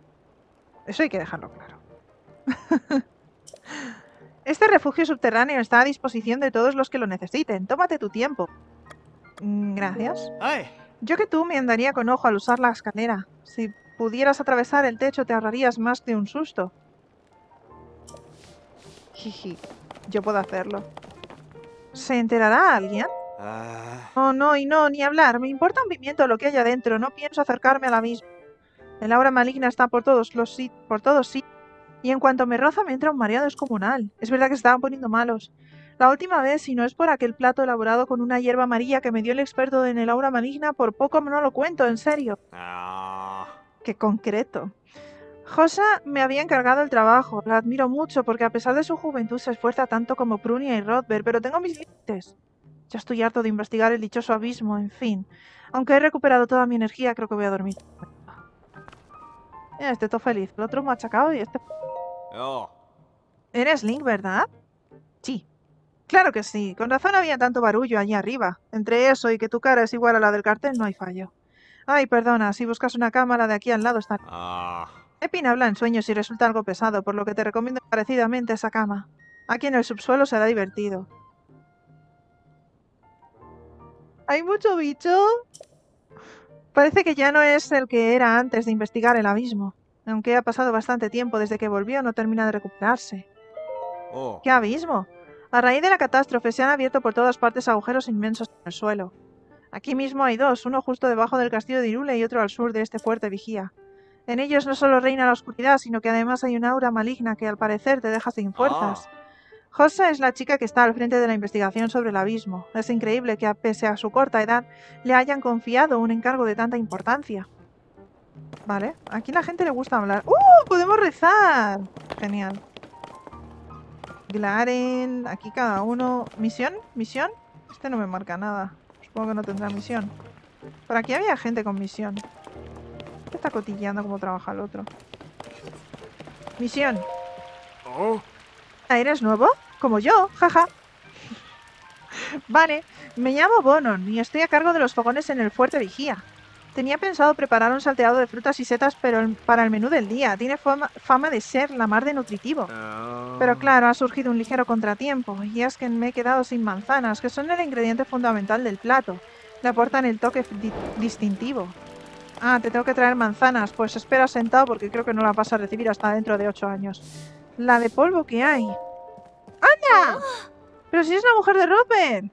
Eso hay que dejarlo claro. Este refugio subterráneo está a disposición de todos los que lo necesiten. Tómate tu tiempo. Gracias. Yo que tú me andaría con ojo al usar la escalera. Si pudieras atravesar el techo te ahorrarías más de un susto. Jiji, yo puedo hacerlo. ¿Se enterará alguien? Oh, no, y no, ni hablar. Me importa un pimiento lo que hay adentro. No pienso acercarme a la misma. El aura maligna está por todos sitios. Y en cuanto me roza me entra un mareo descomunal. Es verdad que se estaban poniendo malos. La última vez, si no es por aquel plato elaborado con una hierba amarilla que me dio el experto en el aura maligna, por poco no lo cuento, en serio. ¡Qué concreto! Josa me había encargado el trabajo. La admiro mucho porque a pesar de su juventud se esfuerza tanto como Prunia y Rodber, pero tengo mis límites. Ya estoy harto de investigar el dichoso abismo, en fin. Aunque he recuperado toda mi energía, creo que voy a dormir. Este todo feliz, el otro machacado y este... Oh. ¿Eres Link, verdad? Sí. Claro que sí. Con razón había tanto barullo allí arriba. Entre eso y que tu cara es igual a la del cartel, no hay fallo. Ay, perdona, si buscas una cámara de aquí al lado está... Ah. Epin habla en sueños y resulta algo pesado, por lo que te recomiendo encarecidamente esa cama. Aquí en el subsuelo será divertido. ¿Hay mucho bicho? Parece que ya no es el que era antes de investigar el abismo. Aunque ha pasado bastante tiempo desde que volvió, no termina de recuperarse. Oh. ¿Qué abismo? A raíz de la catástrofe se han abierto por todas partes agujeros inmensos en el suelo. Aquí mismo hay dos, uno justo debajo del castillo de Hyrule y otro al sur de este fuerte vigía. En ellos no solo reina la oscuridad, sino que además hay una aura maligna que al parecer te deja sin fuerzas. Josa es la chica que está al frente de la investigación sobre el abismo. Es increíble que, pese a su corta edad, le hayan confiado un encargo de tanta importancia. Vale, aquí la gente le gusta hablar. ¡Uh! ¡Podemos rezar! Genial. Glaren, aquí cada uno... ¿Misión? ¿Misión? Este no me marca nada. Supongo que no tendrá misión. Por aquí había gente con misión. ¿Qué está cotilleando cómo trabaja el otro? Misión. Oh. ¿Eres nuevo? Como yo, jaja. Vale, me llamo Bonon y estoy a cargo de los fogones en el fuerte vigía. Tenía pensado preparar un salteado de frutas y setas para el menú del día. Tiene fama de ser la mar de nutritivo. Pero claro, ha surgido un ligero contratiempo. Y es que me he quedado sin manzanas, que son el ingrediente fundamental del plato. Le aportan el toque distintivo. Ah, te tengo que traer manzanas. Pues espera sentado porque creo que no las vas a recibir hasta dentro de 8 años. La de polvo que hay. ¡Anda! ¡Pero si es la mujer de Rodber!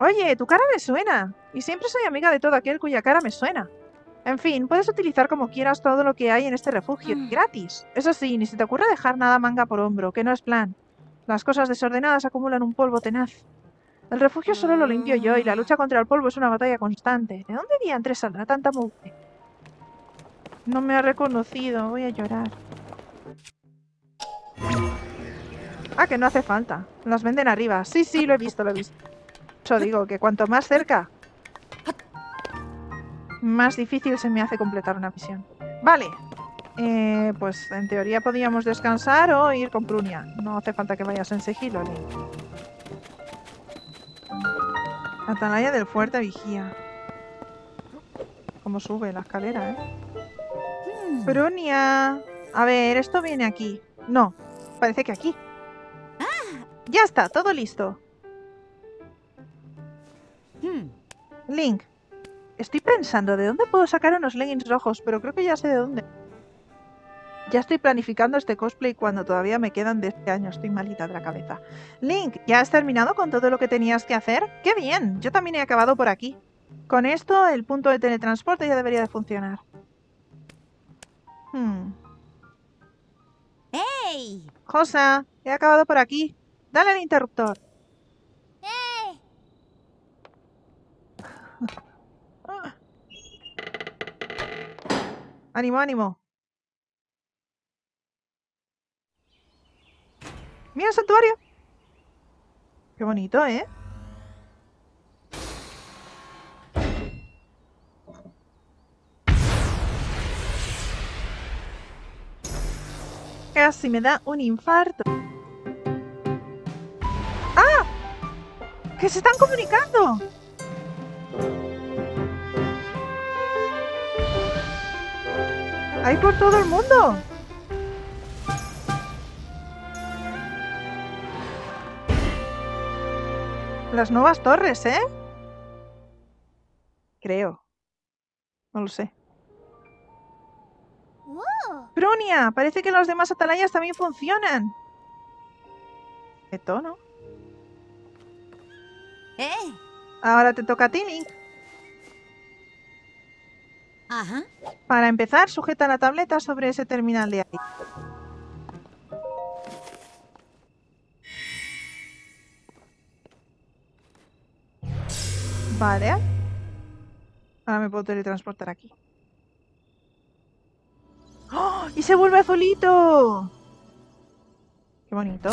Oye, tu cara me suena. Y siempre soy amiga de todo aquel cuya cara me suena. En fin, puedes utilizar como quieras todo lo que hay en este refugio. Gratis. Eso sí, ni se te ocurra dejar nada manga por hombro, que no es plan. Las cosas desordenadas acumulan un polvo tenaz. El refugio solo lo limpio yo y la lucha contra el polvo es una batalla constante. ¿De dónde diantres saldrá tanta mugre? No me ha reconocido. Voy a llorar. Ah, que no hace falta. Las venden arriba. Sí, sí, lo he visto, lo he visto. Yo digo que cuanto más cerca, más difícil se me hace completar una misión. Vale. Pues en teoría podríamos descansar o ir con Prunia. No hace falta que vayas en sigilo, Link. Atalaya del fuerte vigía. Cómo sube la escalera, ¿eh? Prunia. A ver, esto viene aquí. No, parece que aquí. Ya está, todo listo. Link. Estoy pensando de dónde puedo sacar unos leggings rojos, pero creo que ya sé de dónde. Ya estoy planificando este cosplay cuando todavía me quedan de este año. Estoy malita de la cabeza. Link, ¿ya has terminado con todo lo que tenías que hacer? ¡Qué bien! Yo también he acabado por aquí. Con esto, el punto de teletransporte ya debería de funcionar. ¡Hey! Josa, he acabado por aquí. Dale al interruptor. ¡Hey! ¡Ánimo, ánimo! ¡Mira el santuario! ¡Qué bonito, eh! Casi me da un infarto. ¡Ah! ¡Que se están comunicando! ¡Hay por todo el mundo! Las nuevas torres, ¿eh? Creo. No lo sé. ¡Prunia! Parece que los demás atalayas también funcionan. ¿Qué tono? Ahora te toca a ti, Link. Ajá. Para empezar, sujeta la tableta sobre ese terminal de ahí. Vale. Ahora me puedo teletransportar aquí. ¡Oh! ¡Y se vuelve azulito! ¡Qué bonito!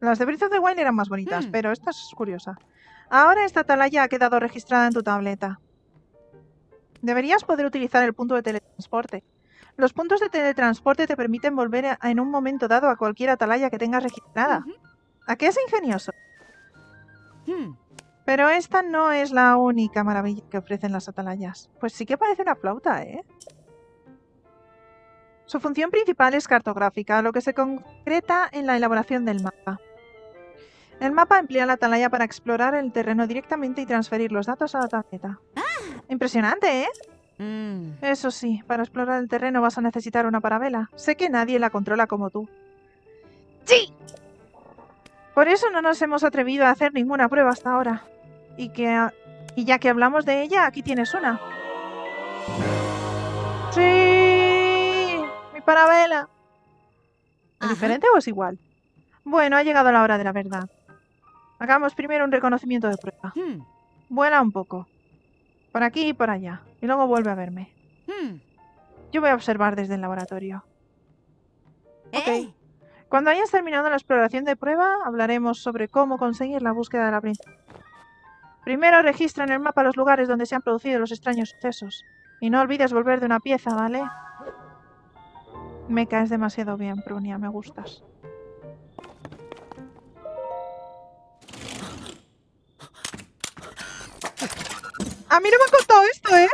Las de Breath of the Wild eran más bonitas, pero esta es curiosa. Ahora esta atalaya ha quedado registrada en tu tableta. Deberías poder utilizar el punto de teletransporte. Los puntos de teletransporte te permiten volver en un momento dado a cualquier atalaya que tengas registrada. ¿A qué es ingenioso? Pero esta no es la única maravilla que ofrecen las atalayas. Pues sí que parece una flauta, ¿eh? Su función principal es cartográfica, lo que se concreta en la elaboración del mapa. El mapa emplea la atalaya para explorar el terreno directamente y transferir los datos a la tableta. Impresionante, ¿eh? Eso sí, para explorar el terreno vas a necesitar una parabela. Sé que nadie la controla como tú. ¡Sí! Por eso no nos hemos atrevido a hacer ninguna prueba hasta ahora. Y ya que hablamos de ella, aquí tienes una. ¡Sí! ¡Mi parabela! ¿Es diferente o es igual? Bueno, ha llegado la hora de la verdad. Hagamos primero un reconocimiento de prueba. Vuela un poco. Por aquí y por allá. Y luego vuelve a verme. Yo voy a observar desde el laboratorio. Ok. Cuando hayas terminado la exploración de prueba, hablaremos sobre cómo conseguir la búsqueda de la princesa. Primero registra en el mapa los lugares donde se han producido los extraños sucesos. Y no olvides volver de una pieza, ¿vale? Me caes demasiado bien, Prunia. Me gustas. A mí no me han contado esto, ¿eh?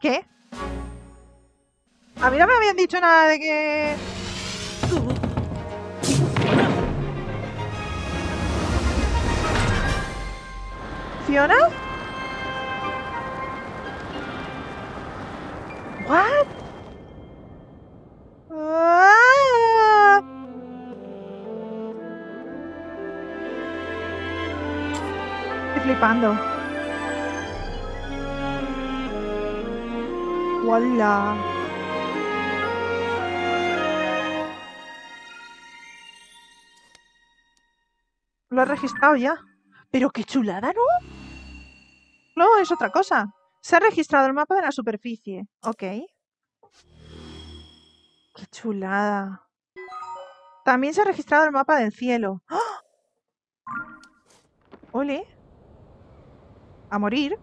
¿Qué? A mí no me habían dicho nada de que... ¿Fiona? ¿What? Flipando. ¡Hola! Lo he registrado ya. Pero qué chulada, ¿no? No, es otra cosa. Se ha registrado el mapa de la superficie. Ok. Qué chulada. También se ha registrado el mapa del cielo. ¡Oh! ¡Ole! A morir.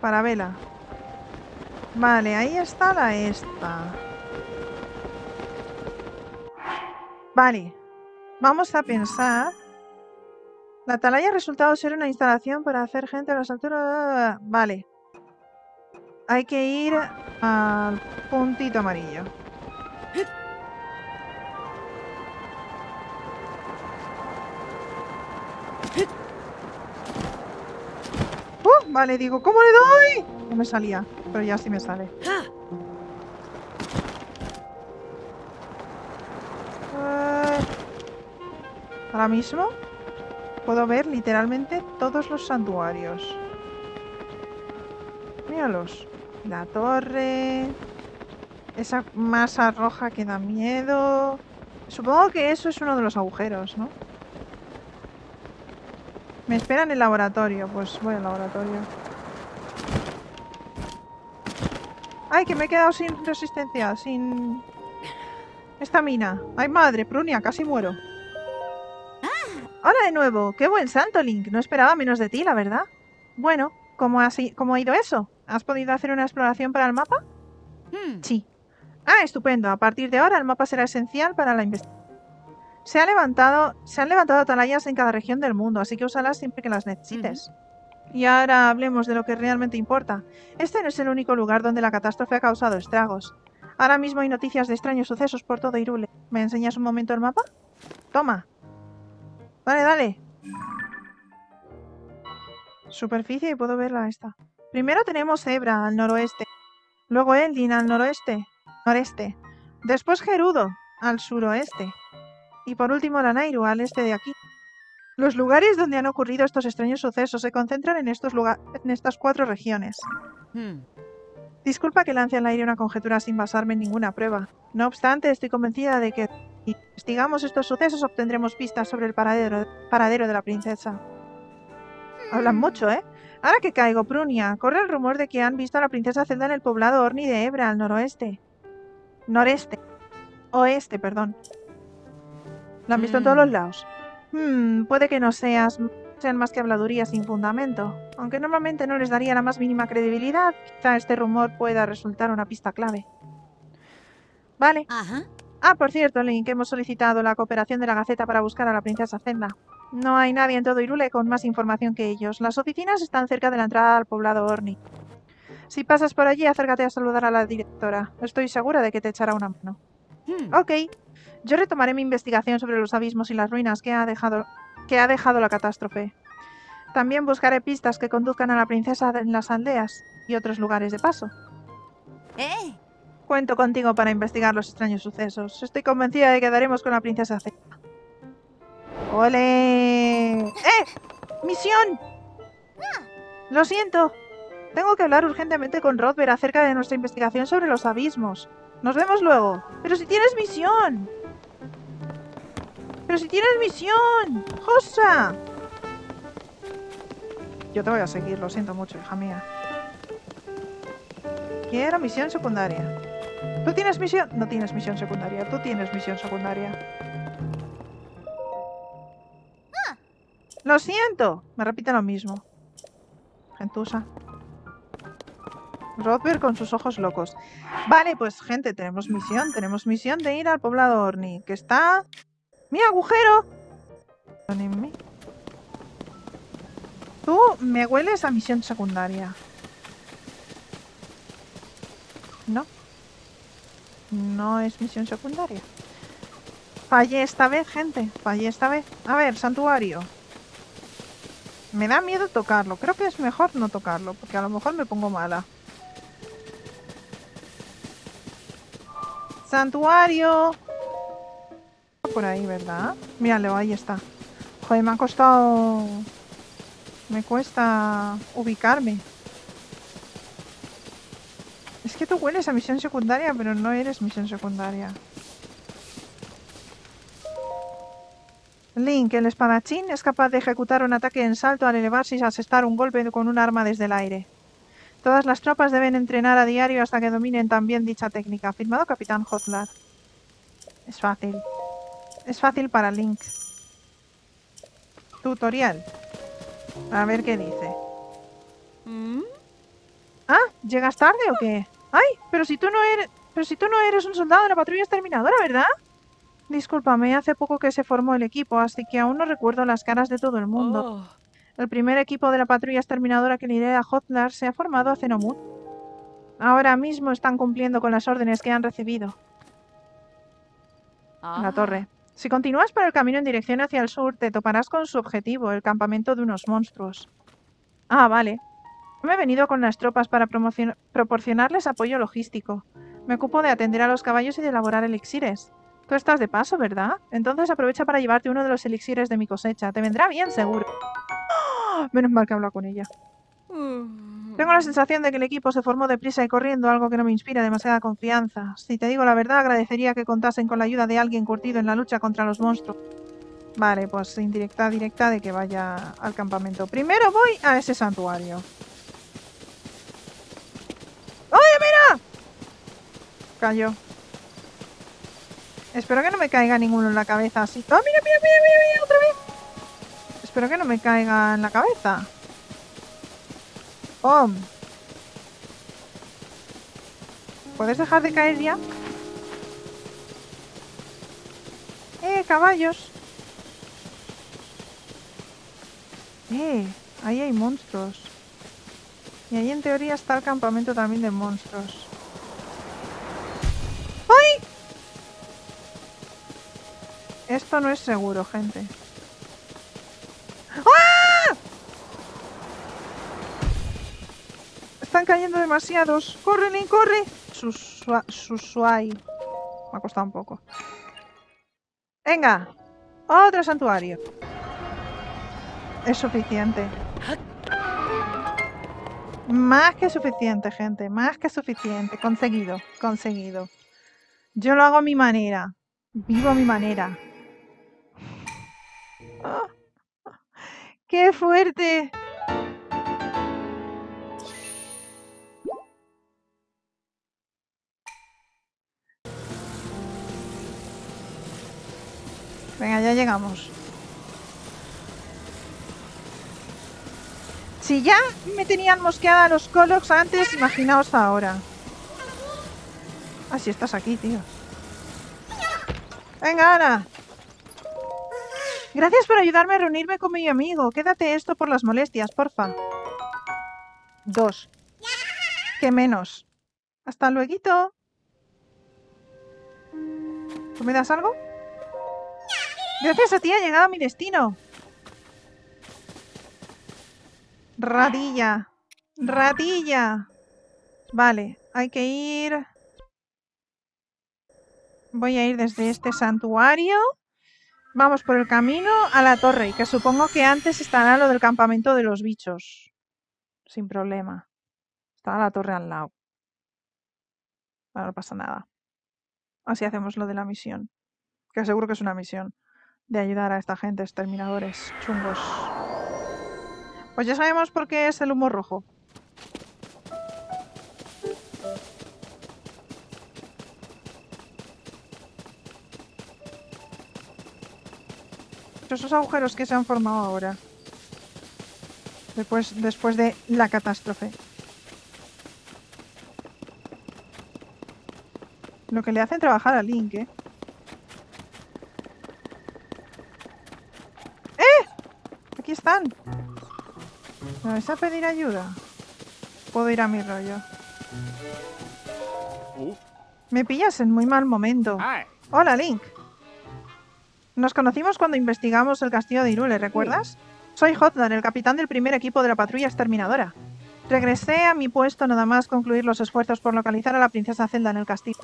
Parabela. Vale, ahí está la esta. Vale. Vamos a pensar. La atalaya ha resultado ser una instalación para hacer gente a las alturas... Vale. Hay que ir al puntito amarillo. Vale, digo, ¿cómo le doy? No me salía, pero ya sí me sale. Ahora mismo puedo ver literalmente todos los santuarios. Míralos. La torre... Esa masa roja que da miedo... Supongo que eso es uno de los agujeros, ¿no? Me espera en el laboratorio. Pues voy al laboratorio. ¡Ay, que me he quedado sin resistencia! Sin... Esta mina. ¡Ay, madre! Prunia, casi muero. ¡Hola de nuevo! ¡Qué buen santo, Link! No esperaba menos de ti, la verdad. Bueno, ¿cómo ha ido eso? ¿Has podido hacer una exploración para el mapa? Sí. Ah, estupendo. A partir de ahora el mapa será esencial para la investigación. Se han levantado atalayas en cada región del mundo, así que úsalas siempre que las necesites. Y ahora hablemos de lo que realmente importa. Este no es el único lugar donde la catástrofe ha causado estragos. Ahora mismo hay noticias de extraños sucesos por todo Hyrule. ¿Me enseñas un momento el mapa? Toma. Dale, dale. Superficie y puedo verla esta. Primero tenemos Hebra al noroeste. Luego Eldin al noreste. Después Gerudo al suroeste. Y por último, Lanayru, al este de aquí. Los lugares donde han ocurrido estos extraños sucesos se concentran en estas 4 regiones. Disculpa que lance al aire una conjetura sin basarme en ninguna prueba. No obstante, estoy convencida de que Si investigamos estos sucesos, obtendremos pistas sobre el paradero de la princesa. Hablan mucho, ¿eh? Ahora que caigo, Prunia, corre el rumor de que han visto a la princesa Zelda en el poblado Orni de Hebra, al noroeste. Oeste, perdón. Lo han visto en todos los lados. Puede que no sean más que habladurías sin fundamento. Aunque normalmente no les daría la más mínima credibilidad, quizá este rumor pueda resultar una pista clave. Vale. Ajá. Ah, por cierto, Link, hemos solicitado la cooperación de la Gaceta para buscar a la princesa Zelda. No hay nadie en todo Hyrule con más información que ellos. Las oficinas están cerca de la entrada al poblado Orni. Si pasas por allí, acércate a saludar a la directora. Estoy segura de que te echará una mano. Ok. Yo retomaré mi investigación sobre los abismos y las ruinas que ha dejado la catástrofe. También buscaré pistas que conduzcan a la princesa en las aldeas y otros lugares de paso. Cuento contigo para investigar los extraños sucesos. Estoy convencida de que daremos con la princesa Z. ¡Ole! ¡Misión! Lo siento. Tengo que hablar urgentemente con Rodber acerca de nuestra investigación sobre los abismos. Nos vemos luego. ¡Pero si tienes misión! ¡Pero si tienes misión! ¡Josa! Yo te voy a seguir, lo siento mucho, hija mía. Quiero misión secundaria. ¿Tú tienes misión? No tienes misión secundaria. Tú tienes misión secundaria. Lo siento. Me repite lo mismo. Gentusa. Rodber con sus ojos locos. Vale, pues gente, tenemos misión de ir al poblado Orni, que está... ¡Mi agujero! Perdónenme. Tú me hueles a misión secundaria. No. No es misión secundaria. Fallé esta vez, gente. Fallé esta vez. A ver, santuario. Me da miedo tocarlo. Creo que es mejor no tocarlo, porque a lo mejor me pongo mala. Santuario. Por ahí, ¿verdad? Míralo, ahí está. Joder, me ha costado... Me cuesta ubicarme. Es que tú hueles a misión secundaria, pero no eres misión secundaria. Link, el espadachín, es capaz de ejecutar un ataque en salto al elevarse y asestar un golpe con un arma desde el aire. Todas las tropas deben entrenar a diario hasta que dominen también dicha técnica. Firmado Capitán Hotlar. Es fácil. Es fácil para Link. Tutorial. A ver qué dice. Ah, ¿llegas tarde o qué? Ay, pero si tú no eres un soldado de la patrulla exterminadora, ¿verdad? Discúlpame, hace poco que se formó el equipo, así que aún no recuerdo las caras de todo el mundo. El primer equipo de la patrulla exterminadora que lidera Hotlar se ha formado hace no mucho. Ahora mismo están cumpliendo con las órdenes que han recibido. La torre. Si continúas por el camino en dirección hacia el sur, te toparás con su objetivo, el campamento de unos monstruos. Ah, vale. Me he venido con las tropas para proporcionarles apoyo logístico. Me ocupo de atender a los caballos y de elaborar elixires. Tú estás de paso, ¿verdad? Entonces aprovecha para llevarte uno de los elixires de mi cosecha. Te vendrá bien, seguro. ¡Oh! Menos mal que hablo con ella. Tengo la sensación de que el equipo se formó deprisa y corriendo, algo que no me inspira demasiada confianza. Si te digo la verdad, agradecería que contasen con la ayuda de alguien curtido en la lucha contra los monstruos. Vale, pues indirecta, directa de que vaya al campamento. Primero voy a ese santuario. ¡Oye, mira! Cayó. Espero que no me caiga ninguno en la cabeza así. ¡Oh, mira, mira, mira, mira, mira! ¡Otra vez! Espero que no me caiga en la cabeza. ¡Pum! ¿Puedes dejar de caer ya? ¡Caballos! Ahí hay monstruos. Y ahí en teoría está el campamento también de monstruos. ¡Ay! Esto no es seguro, gente. ¡Ah! Están cayendo demasiados. ¡Corre, Link, corre! Susuai. Me ha costado un poco. Venga. Otro santuario. Es suficiente. Más que suficiente, gente. Más que suficiente. Conseguido. Yo lo hago a mi manera. Vivo a mi manera. ¡Oh! ¡Qué fuerte! Venga, ya llegamos. Si ya me tenían mosqueada los Colox antes, imaginaos ahora. Ah, si estás aquí, tío. Venga, Ana. Gracias por ayudarme a reunirme con mi amigo. Quédate esto por las molestias, porfa. 2. ¿Qué menos? Hasta luego. ¿Tú me das algo? Gracias a ti ha llegado a mi destino. Radilla. Radilla. Vale, hay que ir... Voy a ir desde este santuario. Vamos por el camino a la torre, que supongo que antes estará lo del campamento de los bichos. Sin problema. Está la torre al lado. Ahora no pasa nada. Así hacemos lo de la misión. Que seguro que es una misión. De ayudar a esta gente, exterminadores chungos. Pues ya sabemos por qué es el humo rojo. Esos agujeros que se han formado ahora. Después de la catástrofe. Lo que le hacen trabajar a Link, ¿eh? ¡Eh! Aquí están. ¿Me vais a pedir ayuda? Puedo ir a mi rollo. Me pillas en muy mal momento. Hola, Link. Nos conocimos cuando investigamos el castillo de Hyrule, ¿recuerdas? Soy Hotlar, el capitán del primer equipo de la patrulla exterminadora. Regresé a mi puesto nada más concluir los esfuerzos por localizar a la princesa Zelda en el castillo.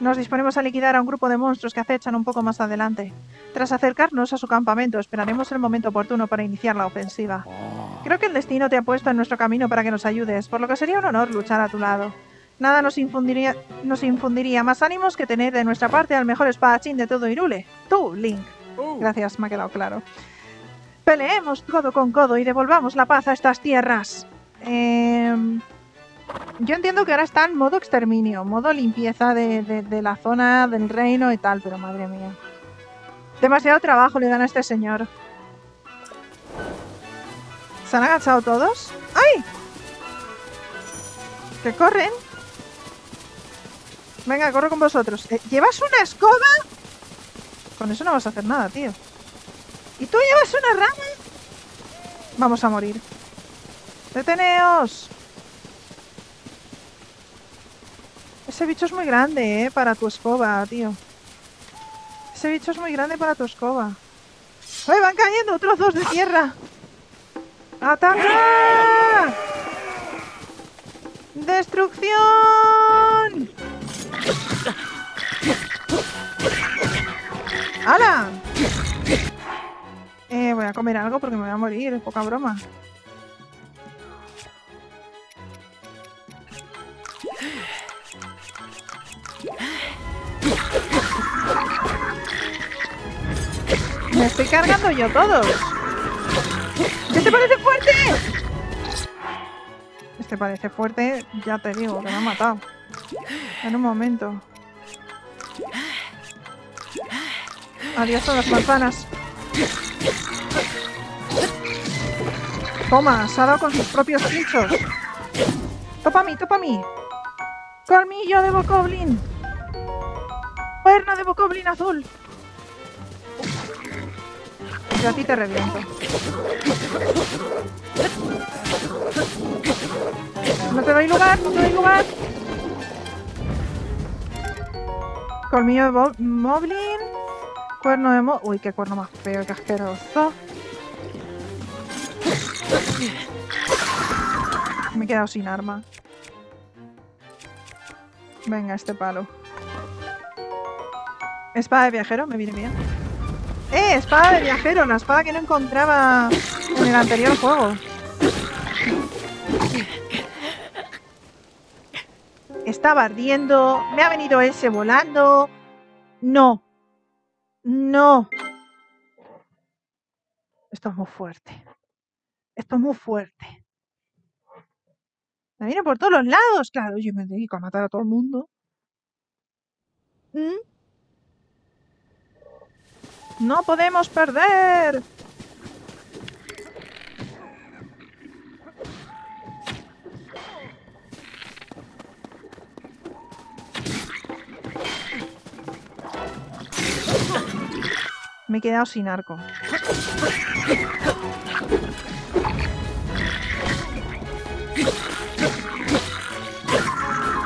Nos disponemos a liquidar a un grupo de monstruos que acechan un poco más adelante. Tras acercarnos a su campamento, esperaremos el momento oportuno para iniciar la ofensiva. Creo que el destino te ha puesto en nuestro camino para que nos ayudes, por lo que sería un honor luchar a tu lado. Nada nos infundiría más ánimos que tener de nuestra parte al mejor espadachín de todo Hyrule. Tú, Link. Gracias, me ha quedado claro. Peleemos codo con codo y devolvamos la paz a estas tierras. Yo entiendo que ahora está en modo exterminio, modo limpieza de la zona, del reino y tal, pero madre mía. Demasiado trabajo le dan a este señor. ¿Se han agachado todos? ¡Ay! ¿Que corren? Venga, corro con vosotros. ¿Llevas una escoba? Con eso no vas a hacer nada, tío. ¿Y tú llevas una rama? Vamos a morir. ¡Deteneos! Ese bicho es muy grande, para tu escoba, tío. Ese bicho es muy grande para tu escoba. ¡Ay, van cayendo trozos de tierra! ¡Ataca! ¡Destrucción! ¡Hala! Voy a comer algo porque me voy a morir, es poca broma. Me estoy cargando yo todos. ¿Qué te parece fuerte? Este parece fuerte, ya te digo, que me ha matado. En un momento. Adiós a las manzanas. Toma, se ha dado con sus propios pinchos. Topa a mí, topa a mí. Colmillo de Bokoblin. Cuerno de Bokoblin azul. Yo a ti te reviento. No te doy lugar, no te doy lugar. Colmillo de Moblin. Cuerno de Moblin. Uy, qué cuerno más feo, qué asqueroso. Me he quedado sin arma. Venga, este palo. Espada de viajero, me viene bien. ¡Eh! Espada de viajero, la espada que no encontraba en el anterior juego. Estaba ardiendo, me ha venido ese volando. No, No. Esto es muy fuerte. Esto es muy fuerte. Me viene por todos los lados. Claro, yo me dedico a matar a todo el mundo. ¡No podemos perder! Me he quedado sin arco.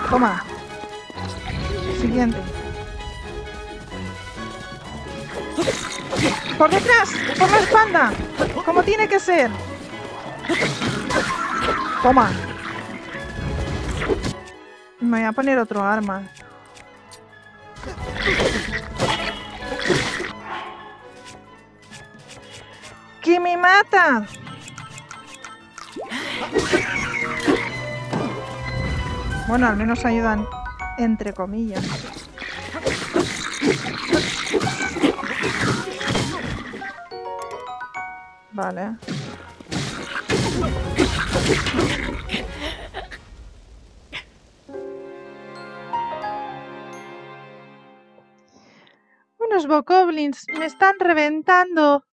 Toma. Siguiente. ¡Por detrás! ¡Por la espalda! ¡Como tiene que ser! Toma. Me voy a poner otro arma. ¡Que me mata! Bueno, al menos ayudan, entre comillas. Vale. Unos bokoblins me están reventando.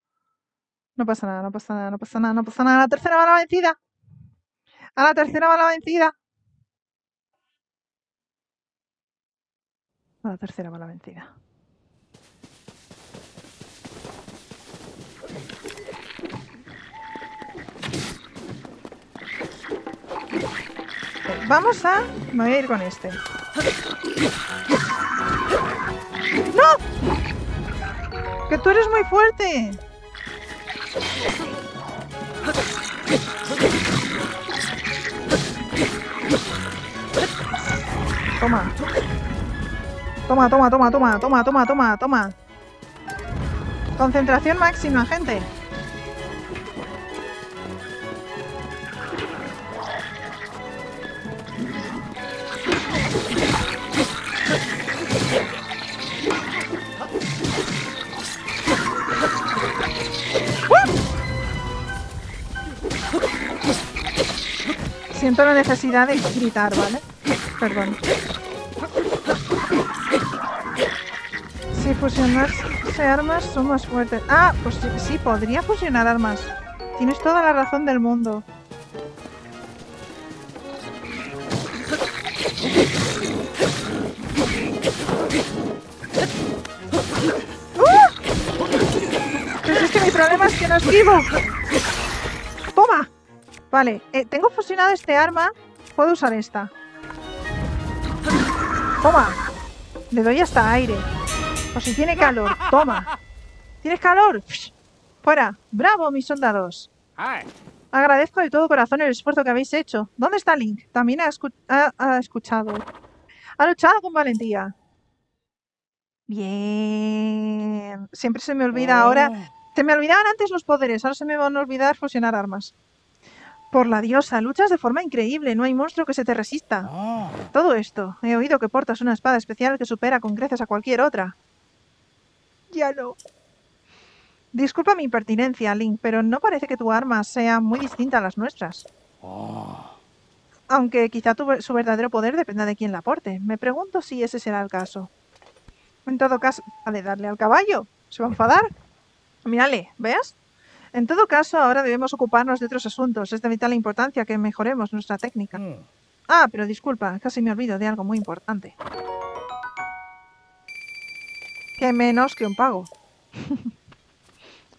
No pasa nada, no pasa nada, no pasa nada, no pasa nada. A la tercera va la vencida. A la tercera va la vencida. A la tercera va la vencida. Vamos a... Me voy a ir con este. ¡No! ¡Que tú eres muy fuerte! Toma. Toma, toma, toma, toma, toma, toma, toma, toma. Concentración máxima, gente. Siento la necesidad de gritar, ¿vale? Perdón. Si fusionarse armas son más fuertes. Ah, pues sí, podría fusionar armas. Tienes toda la razón del mundo. Pues es que mi problema es que no esquivo. ¡Toma! Vale, tengo fusionado este arma. Puedo usar esta. Toma. Le doy hasta aire. O si tiene calor. Toma. ¿Tienes calor? Fuera. Bravo, mis soldados. Agradezco de todo corazón el esfuerzo que habéis hecho. ¿Dónde está Link? También ha escuchado. Ha luchado con valentía. Bien. Siempre se me olvida ahora. Se me olvidaban antes los poderes. Ahora se me van a olvidar fusionar armas. Por la diosa, luchas de forma increíble, no hay monstruo que se te resista. Todo esto, he oído que portas una espada especial que supera con creces a cualquier otra. Ya no. Disculpa mi impertinencia, Link, pero no parece que tu arma sea muy distinta a las nuestras. Aunque quizá su verdadero poder dependa de quién la porte. Me pregunto si ese será el caso. En todo caso, vale, darle al caballo. ¿Se va a enfadar? Mírale, ¿ves? En todo caso, ahora debemos ocuparnos de otros asuntos. Es de vital importancia que mejoremos nuestra técnica. Ah, pero disculpa, casi me olvido de algo muy importante. Que menos que un pago.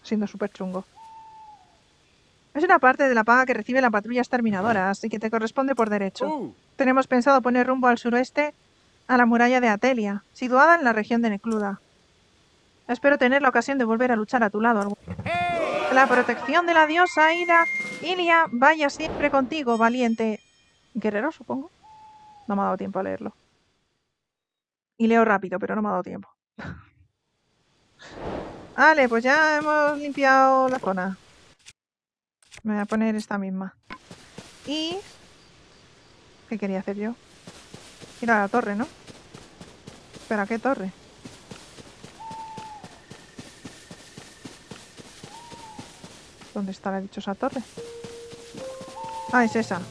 Siendo súper chungo. Es una parte de la paga que recibe la patrulla exterminadora, así que te corresponde por derecho. Tenemos pensado poner rumbo al suroeste a la muralla de Atelia, situada en la región de Necluda. Espero tener la ocasión de volver a luchar a tu lado. La protección de la diosa Ilia vaya siempre contigo, valiente guerrero, supongo. No me ha dado tiempo a leerlo. Y leo rápido, pero no me ha dado tiempo. Vale, pues ya hemos limpiado la zona. Me voy a poner esta misma. Y... ¿qué quería hacer yo? Ir a la torre, ¿no? ¿Pero a qué torre? ¿Dónde está la dichosa torre? Ah, es esa.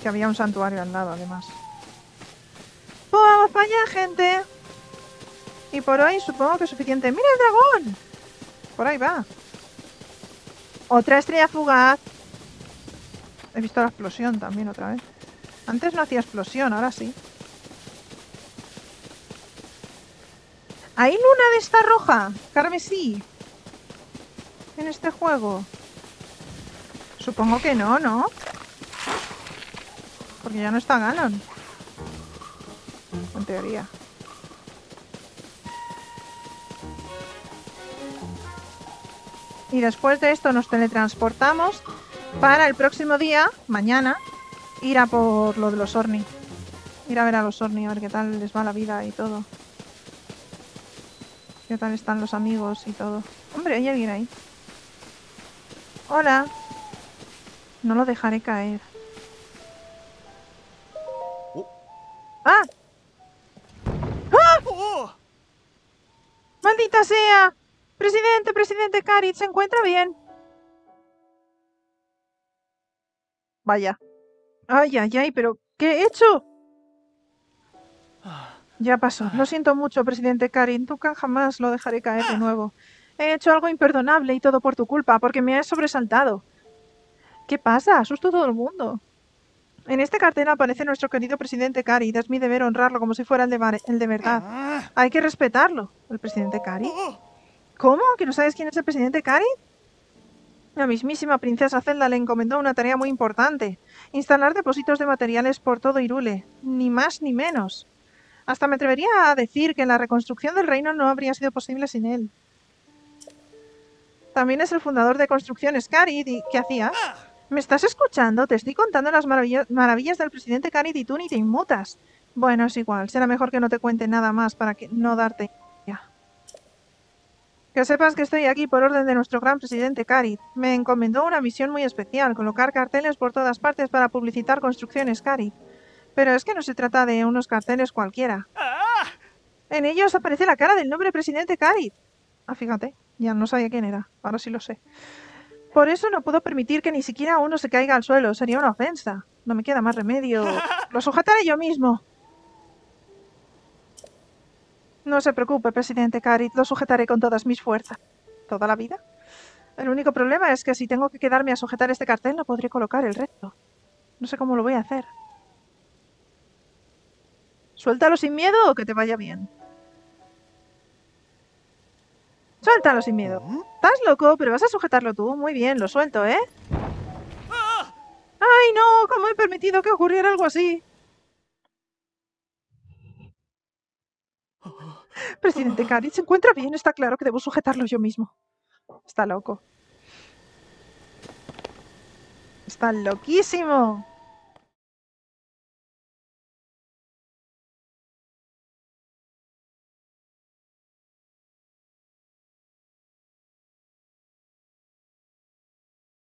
Que había un santuario al lado, además. ¡Pues vamos para allá, gente! Y por hoy supongo que es suficiente. ¡Mira el dragón! Por ahí va. ¡Otra estrella fugaz! He visto la explosión también otra vez. Antes no hacía explosión, ahora sí. ¿Hay luna de esta roja? Carmesí. En este juego. Supongo que no, ¿no? Porque ya no está Ganon. En teoría. Y después de esto nos teletransportamos para el próximo día, mañana, ir a por lo de los Orni. Ir a ver a los Orni, a ver qué tal les va la vida y todo. ¿Qué tal están los amigos y todo? Hombre, hay alguien ahí. Hola. No lo dejaré caer. ¡Ah! ¡Ah! ¡Maldita sea! Presidente, presidente Carid, ¿se encuentra bien? Vaya. Ay, ay, ay, pero ¿qué he hecho? Ya pasó. Lo siento mucho, presidente Karin. Nunca jamás lo dejaré caer de nuevo. He hecho algo imperdonable y todo por tu culpa, porque me has sobresaltado. ¿Qué pasa? Asusto a todo el mundo. En este cartel aparece nuestro querido presidente Karin. Es mi deber honrarlo como si fuera el de verdad. Hay que respetarlo. ¿El presidente Karin? ¿Cómo? ¿Que no sabes quién es el presidente Karin? La mismísima princesa Zelda le encomendó una tarea muy importante. Instalar depósitos de materiales por todo Hyrule. Ni más ni menos. Hasta me atrevería a decir que la reconstrucción del reino no habría sido posible sin él. También es el fundador de Construcciones Carid. ¿Y qué hacías? ¿Me estás escuchando? Te estoy contando las maravillas del presidente Carid y tú ni te inmutas. Bueno, es igual. Será mejor que no te cuente nada más para que no darte idea. Que sepas que estoy aquí por orden de nuestro gran presidente Carid. Me encomendó una misión muy especial. Colocar carteles por todas partes para publicitar Construcciones Carid. Pero es que no se trata de unos carteles cualquiera. En ellos aparece la cara del noble presidente Carid. Ah, fíjate, ya no sabía quién era. Ahora sí lo sé. Por eso no puedo permitir que ni siquiera uno se caiga al suelo. Sería una ofensa. No me queda más remedio. Lo sujetaré yo mismo. No se preocupe, presidente Carid. Lo sujetaré con todas mis fuerzas. ¿Toda la vida? El único problema es que si tengo que quedarme a sujetar este cartel, no podré colocar el resto. No sé cómo lo voy a hacer. Suéltalo sin miedo o que te vaya bien. Suéltalo sin miedo. Estás loco, pero vas a sujetarlo tú. Muy bien, lo suelto, ¿eh? ¡Ay, no! ¿Cómo he permitido que ocurriera algo así? Presidente Carid, ¿se encuentra bien? Está claro que debo sujetarlo yo mismo. Está loco. Está loquísimo.